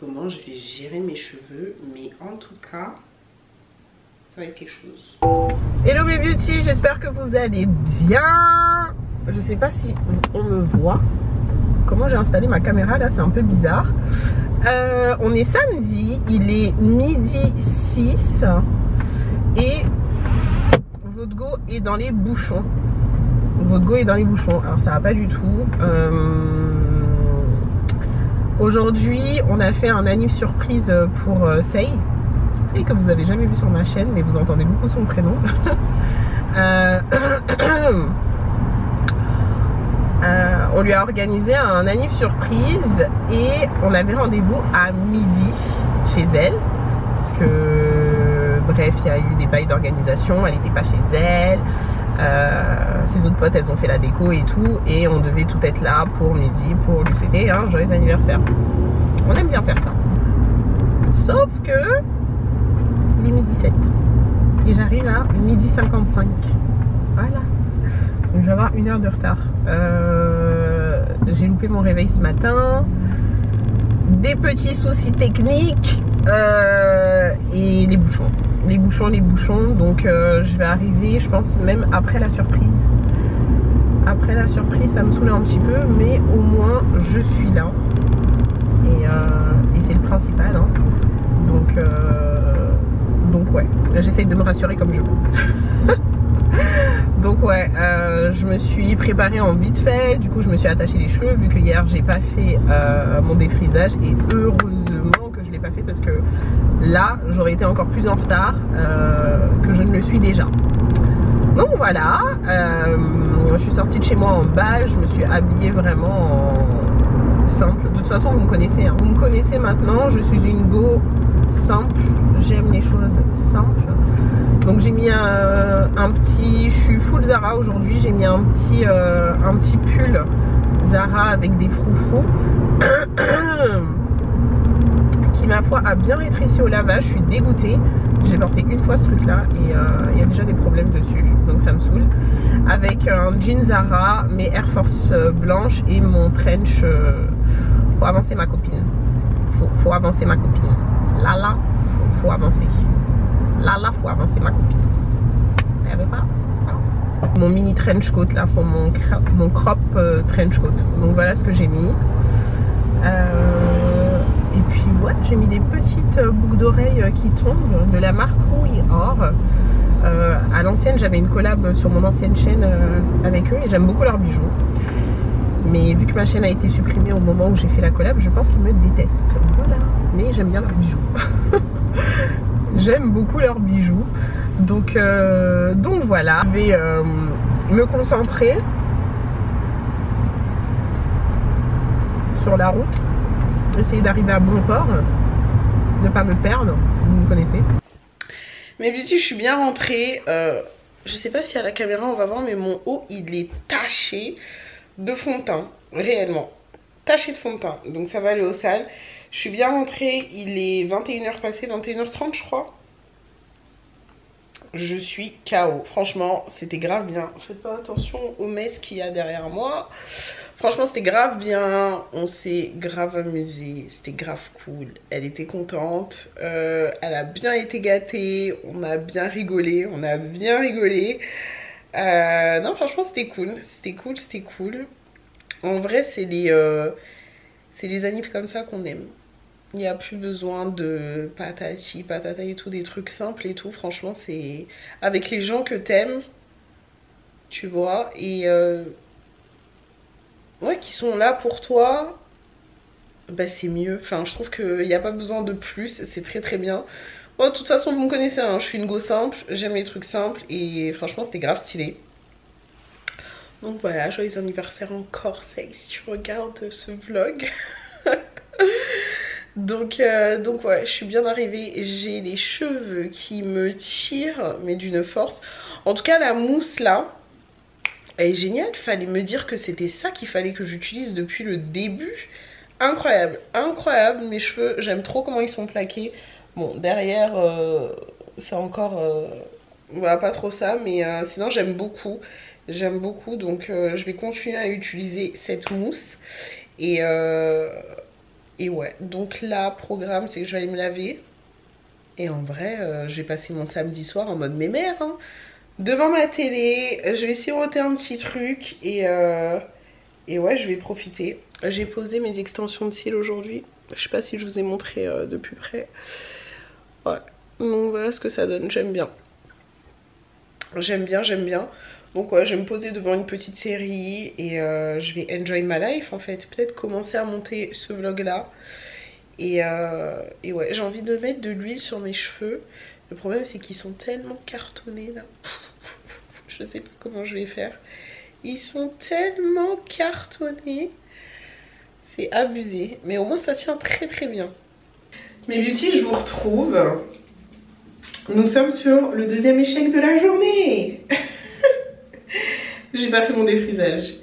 comment je vais gérer mes cheveux, mais en tout cas ça va être quelque chose. Hello mes beauty, j'espère que vous allez bien. Je sais pas si on me voit, comment j'ai installé ma caméra là, c'est un peu bizarre. On est samedi, il est midi 6 et votre go est dans les bouchons. Votre go est dans les bouchons, alors ça va pas du tout. Aujourd'hui, on a fait un anniv surprise pour Sei. Sei que vous avez jamais vu sur ma chaîne, mais vous entendez beaucoup son prénom. On lui a organisé un anniv surprise et on avait rendez-vous à midi chez elle. Parce que, bref, il y a eu des bails d'organisation, elle n'était pas chez elle. Ses autres potes, elles ont fait la déco et tout, et on devait tout être là pour midi pour lui céder un joyeux anniversaire. On aime bien faire ça. Sauf que il est midi 7 et j'arrive à midi 55. Voilà, donc je vais avoir une heure de retard. J'ai loupé mon réveil ce matin, des petits soucis techniques et les bouchons. Les bouchons, donc je vais arriver, je pense, même après la surprise. Après la surprise, ça me saoulait un petit peu, mais au moins je suis là. Et c'est le principal, hein. Donc ouais, j'essaye de me rassurer comme je peux. Donc ouais, je me suis préparée en vite fait, du coup je me suis attachée les cheveux, vu que hier j'ai pas fait mon défrisage, et heureusement que je l'ai pas fait, parce que là j'aurais été encore plus en retard que je ne le suis déjà. Donc voilà, je suis sortie de chez moi en bas, je me suis habillée vraiment en simple. De toute façon vous me connaissez, hein. Vous me connaissez maintenant, je suis une go simple, j'aime les choses simples. Donc j'ai mis un petit, je suis full Zara aujourd'hui, j'ai mis un petit pull Zara avec des froufrous. Qui ma foi a bien rétréci au lavage, je suis dégoûtée. J'ai porté une fois ce truc là et il y a déjà des problèmes dessus, donc ça me saoule. Avec un jean Zara, mes Air Force blanches et mon trench. Faut avancer ma copine. Faut avancer ma copine. Là, faut avancer. Là, faut avancer ma copine. Elle veut pas. Non. Mon mini trench coat là, pour mon crop trench coat. Donc voilà ce que j'ai mis. Et puis ouais, j'ai mis des petites boucles d'oreilles qui tombent de la marque We Are. À l'ancienne, j'avais une collab sur mon ancienne chaîne avec eux et j'aime beaucoup leurs bijoux. Mais vu que ma chaîne a été supprimée au moment où j'ai fait la collab, je pense qu'ils me détestent. Voilà. Mais j'aime bien leurs bijoux. J'aime beaucoup leurs bijoux. Donc voilà. Je vais me concentrer sur la route. Essayer d'arriver à bon port, ne pas me perdre, vous me connaissez. Mais beauty, je suis bien rentrée. Je sais pas si à la caméra on va voir, mais mon haut il est taché de fond de teint, réellement. Taché de fond de teint, donc ça va aller au sale. Je suis bien rentrée, il est 21h passé, 21h30 je crois. Je suis KO. Franchement, c'était grave bien. Faites pas attention aux messes qu'il y a derrière moi. Franchement, c'était grave bien. On s'est grave amusé. C'était grave cool. Elle était contente. Elle a bien été gâtée. On a bien rigolé. Non, franchement, c'était cool. C'était cool. En vrai, c'est les anniversaires comme ça qu'on aime. Il n'y a plus besoin de patati, patata et tout, des trucs simples et tout. Franchement, c'est avec les gens que t'aimes, tu vois, et ouais, qui sont là pour toi, bah c'est mieux. Enfin, je trouve qu'il n'y a pas besoin de plus, c'est très très bien. Moi, de toute façon, vous me connaissez, hein, je suis une go simple, j'aime les trucs simples, et franchement, c'était grave stylé. Donc voilà, joyeux anniversaire encore, sexe, si tu regardes ce vlog. Donc ouais, je suis bien arrivée, j'ai les cheveux qui me tirent, mais d'une force. En tout cas, la mousse là, elle est géniale, fallait me dire que c'était ça qu'il fallait que j'utilise depuis le début. Incroyable, incroyable, mes cheveux, j'aime trop comment ils sont plaqués. Bon, derrière, c'est encore, voilà, pas trop ça, mais sinon j'aime beaucoup, donc je vais continuer à utiliser cette mousse. Et Et ouais, donc là, programme, c'est que je vais aller me laver. Et en vrai, j'ai passé mon samedi soir en mode mes mères, hein, devant ma télé. Je vais siroter un petit truc et ouais, je vais profiter. J'ai posé mes extensions de cils aujourd'hui. Je sais pas si je vous ai montré de plus près. Ouais, donc voilà ce que ça donne. J'aime bien. J'aime bien, j'aime bien. Donc ouais, je vais me poser devant une petite série et je vais enjoy my life en fait. Peut-être commencer à monter ce vlog là. Et ouais, j'ai envie de mettre de l'huile sur mes cheveux. Le problème c'est qu'ils sont tellement cartonnés là. Je sais pas comment je vais faire. Ils sont tellement cartonnés. C'est abusé. Mais au moins ça tient très très bien. Mes beauty, je vous retrouve. Nous sommes sur le deuxième échec de la journée. J'ai pas fait mon défrisage.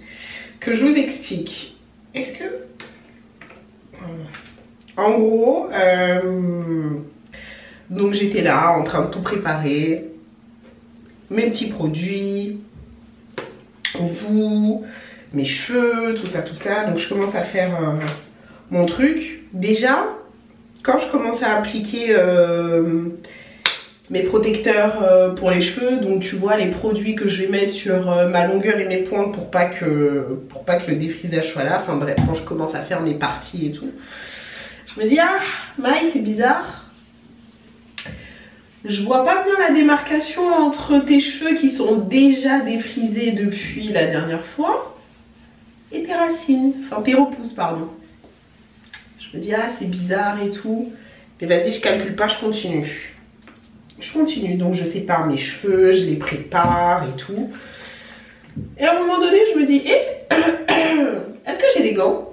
Que je vous explique. Est-ce que... En gros, donc j'étais là en train de tout préparer, mes petits produits, vous, mes cheveux, tout ça, tout ça. Donc je commence à faire mon truc. Déjà, quand je commence à appliquer mes protecteurs pour les cheveux, donc tu vois les produits que je vais mettre sur ma longueur et mes pointes pour pas que le défrisage soit là. Enfin bref, quand je commence à faire mes parties et tout. Je me dis, ah, Maï, c'est bizarre. Je vois pas bien la démarcation entre tes cheveux qui sont déjà défrisés depuis la dernière fois et tes racines, enfin tes repousses, pardon. Je me dis, ah, c'est bizarre et tout. Mais vas-y, je calcule pas, je continue. Je continue, donc je sépare mes cheveux, je les prépare et tout. Et à un moment donné, je me dis, est-ce que j'ai des gants ?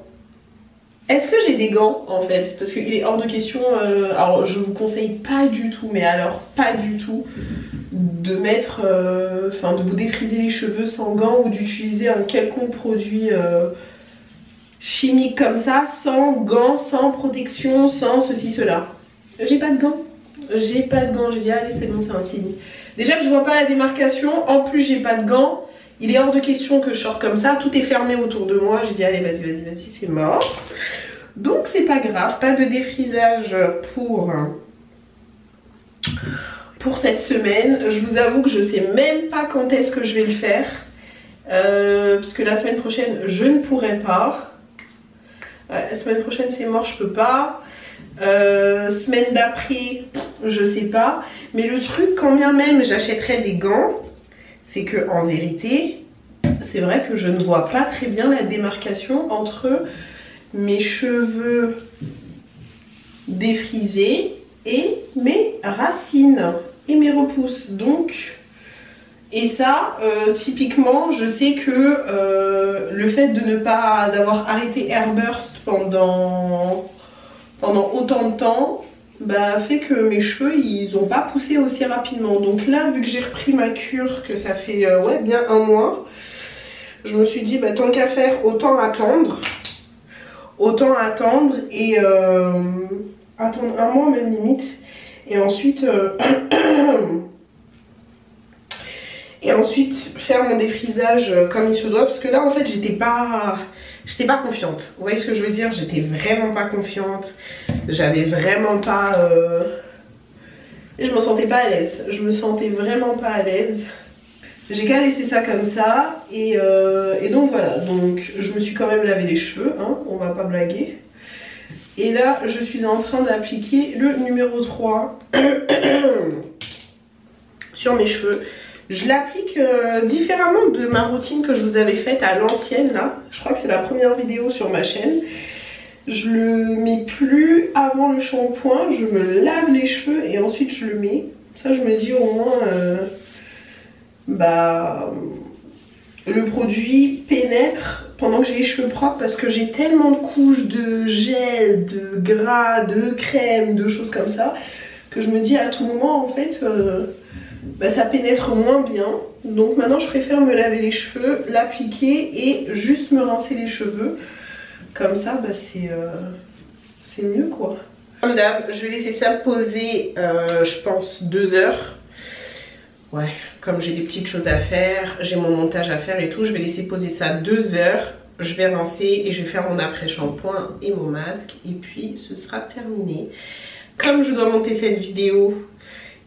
Est-ce que j'ai des gants en fait? Parce qu'il est hors de question, alors je vous conseille pas du tout, mais alors pas du tout, de mettre, enfin de vous défriser les cheveux sans gants ou d'utiliser un quelconque produit chimique comme ça, sans gants, sans protection, sans ceci, cela. J'ai pas de gants, j'ai pas de gants, j'ai dit allez c'est bon, c'est un signe. Déjà que je vois pas la démarcation, en plus j'ai pas de gants, il est hors de question que je sorte comme ça, tout est fermé autour de moi, j'ai dit allez vas-y, vas-y, vas-y, c'est mort. Donc c'est pas grave, pas de défrisage pour cette semaine. Je vous avoue que je sais même pas quand est-ce que je vais le faire, parce que la semaine prochaine je ne pourrai pas, la semaine prochaine c'est mort, je peux pas, semaine d'après je sais pas, mais le truc quand bien même j'achèterais des gants, c'est que en vérité, c'est vrai que je ne vois pas très bien la démarcation entre mes cheveux défrisés et mes racines et mes repousses. Donc, et ça, typiquement, je sais que le fait de ne pas d'avoir arrêté Airburst pendant autant de temps, bah fait que mes cheveux ils ont pas poussé aussi rapidement. Donc là vu que j'ai repris ma cure, que ça fait ouais bien un mois, je me suis dit bah tant qu'à faire autant attendre et attendre un mois même limite et ensuite et ensuite faire mon défrisage comme il se doit, parce que là en fait j'étais pas confiante, vous voyez ce que je veux dire, j'étais vraiment pas confiante, j'avais vraiment pas je me sentais pas à l'aise, je me sentais vraiment pas à l'aise, j'ai qu'à laisser ça comme ça et donc voilà, donc je me suis quand même lavé les cheveux, hein, on va pas blaguer, et là je suis en train d'appliquer le numéro 3 sur mes cheveux. Je l'applique différemment de ma routine que je vous avais faite à l'ancienne là. Je crois que c'est la première vidéo sur ma chaîne. Je le mets plus avant le shampoing, je me lave les cheveux et ensuite je le mets. Ça je me dis au moins bah le produit pénètre pendant que j'ai les cheveux propres, parce que j'ai tellement de couches de gel, de gras, de crème, de choses comme ça, que je me dis à tout moment en fait bah, ça pénètre moins bien. Donc maintenant je préfère me laver les cheveux, l'appliquer et juste me rincer les cheveux. Comme ça bah, c'est mieux quoi. Comme d'hab, je vais laisser ça poser je pense 2 heures. Ouais, comme j'ai des petites choses à faire, j'ai mon montage à faire et tout, je vais laisser poser ça 2 heures. je vais rincer et je vais faire mon après-shampoing et mon masque. Et puis ce sera terminé. Comme je dois monter cette vidéo,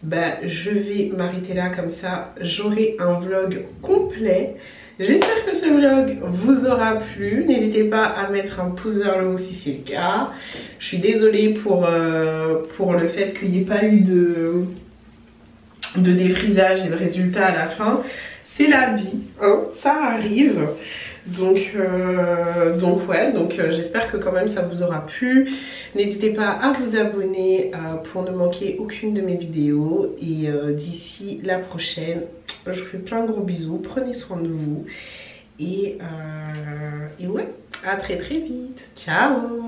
bah, je vais m'arrêter là comme ça. J'aurai un vlog complet. J'espère que ce vlog vous aura plu. N'hésitez pas à mettre un pouce vers le haut si c'est le cas. Je suis désolée pour le fait qu'il n'y ait pas eu de défrisage et de résultat à la fin. C'est la vie, hein, ça arrive. Donc j'espère que quand même ça vous aura plu. N'hésitez pas à vous abonner pour ne manquer aucune de mes vidéos. Et d'ici la prochaine, je vous fais plein de gros bisous. Prenez soin de vous. Et ouais, à très très vite. Ciao.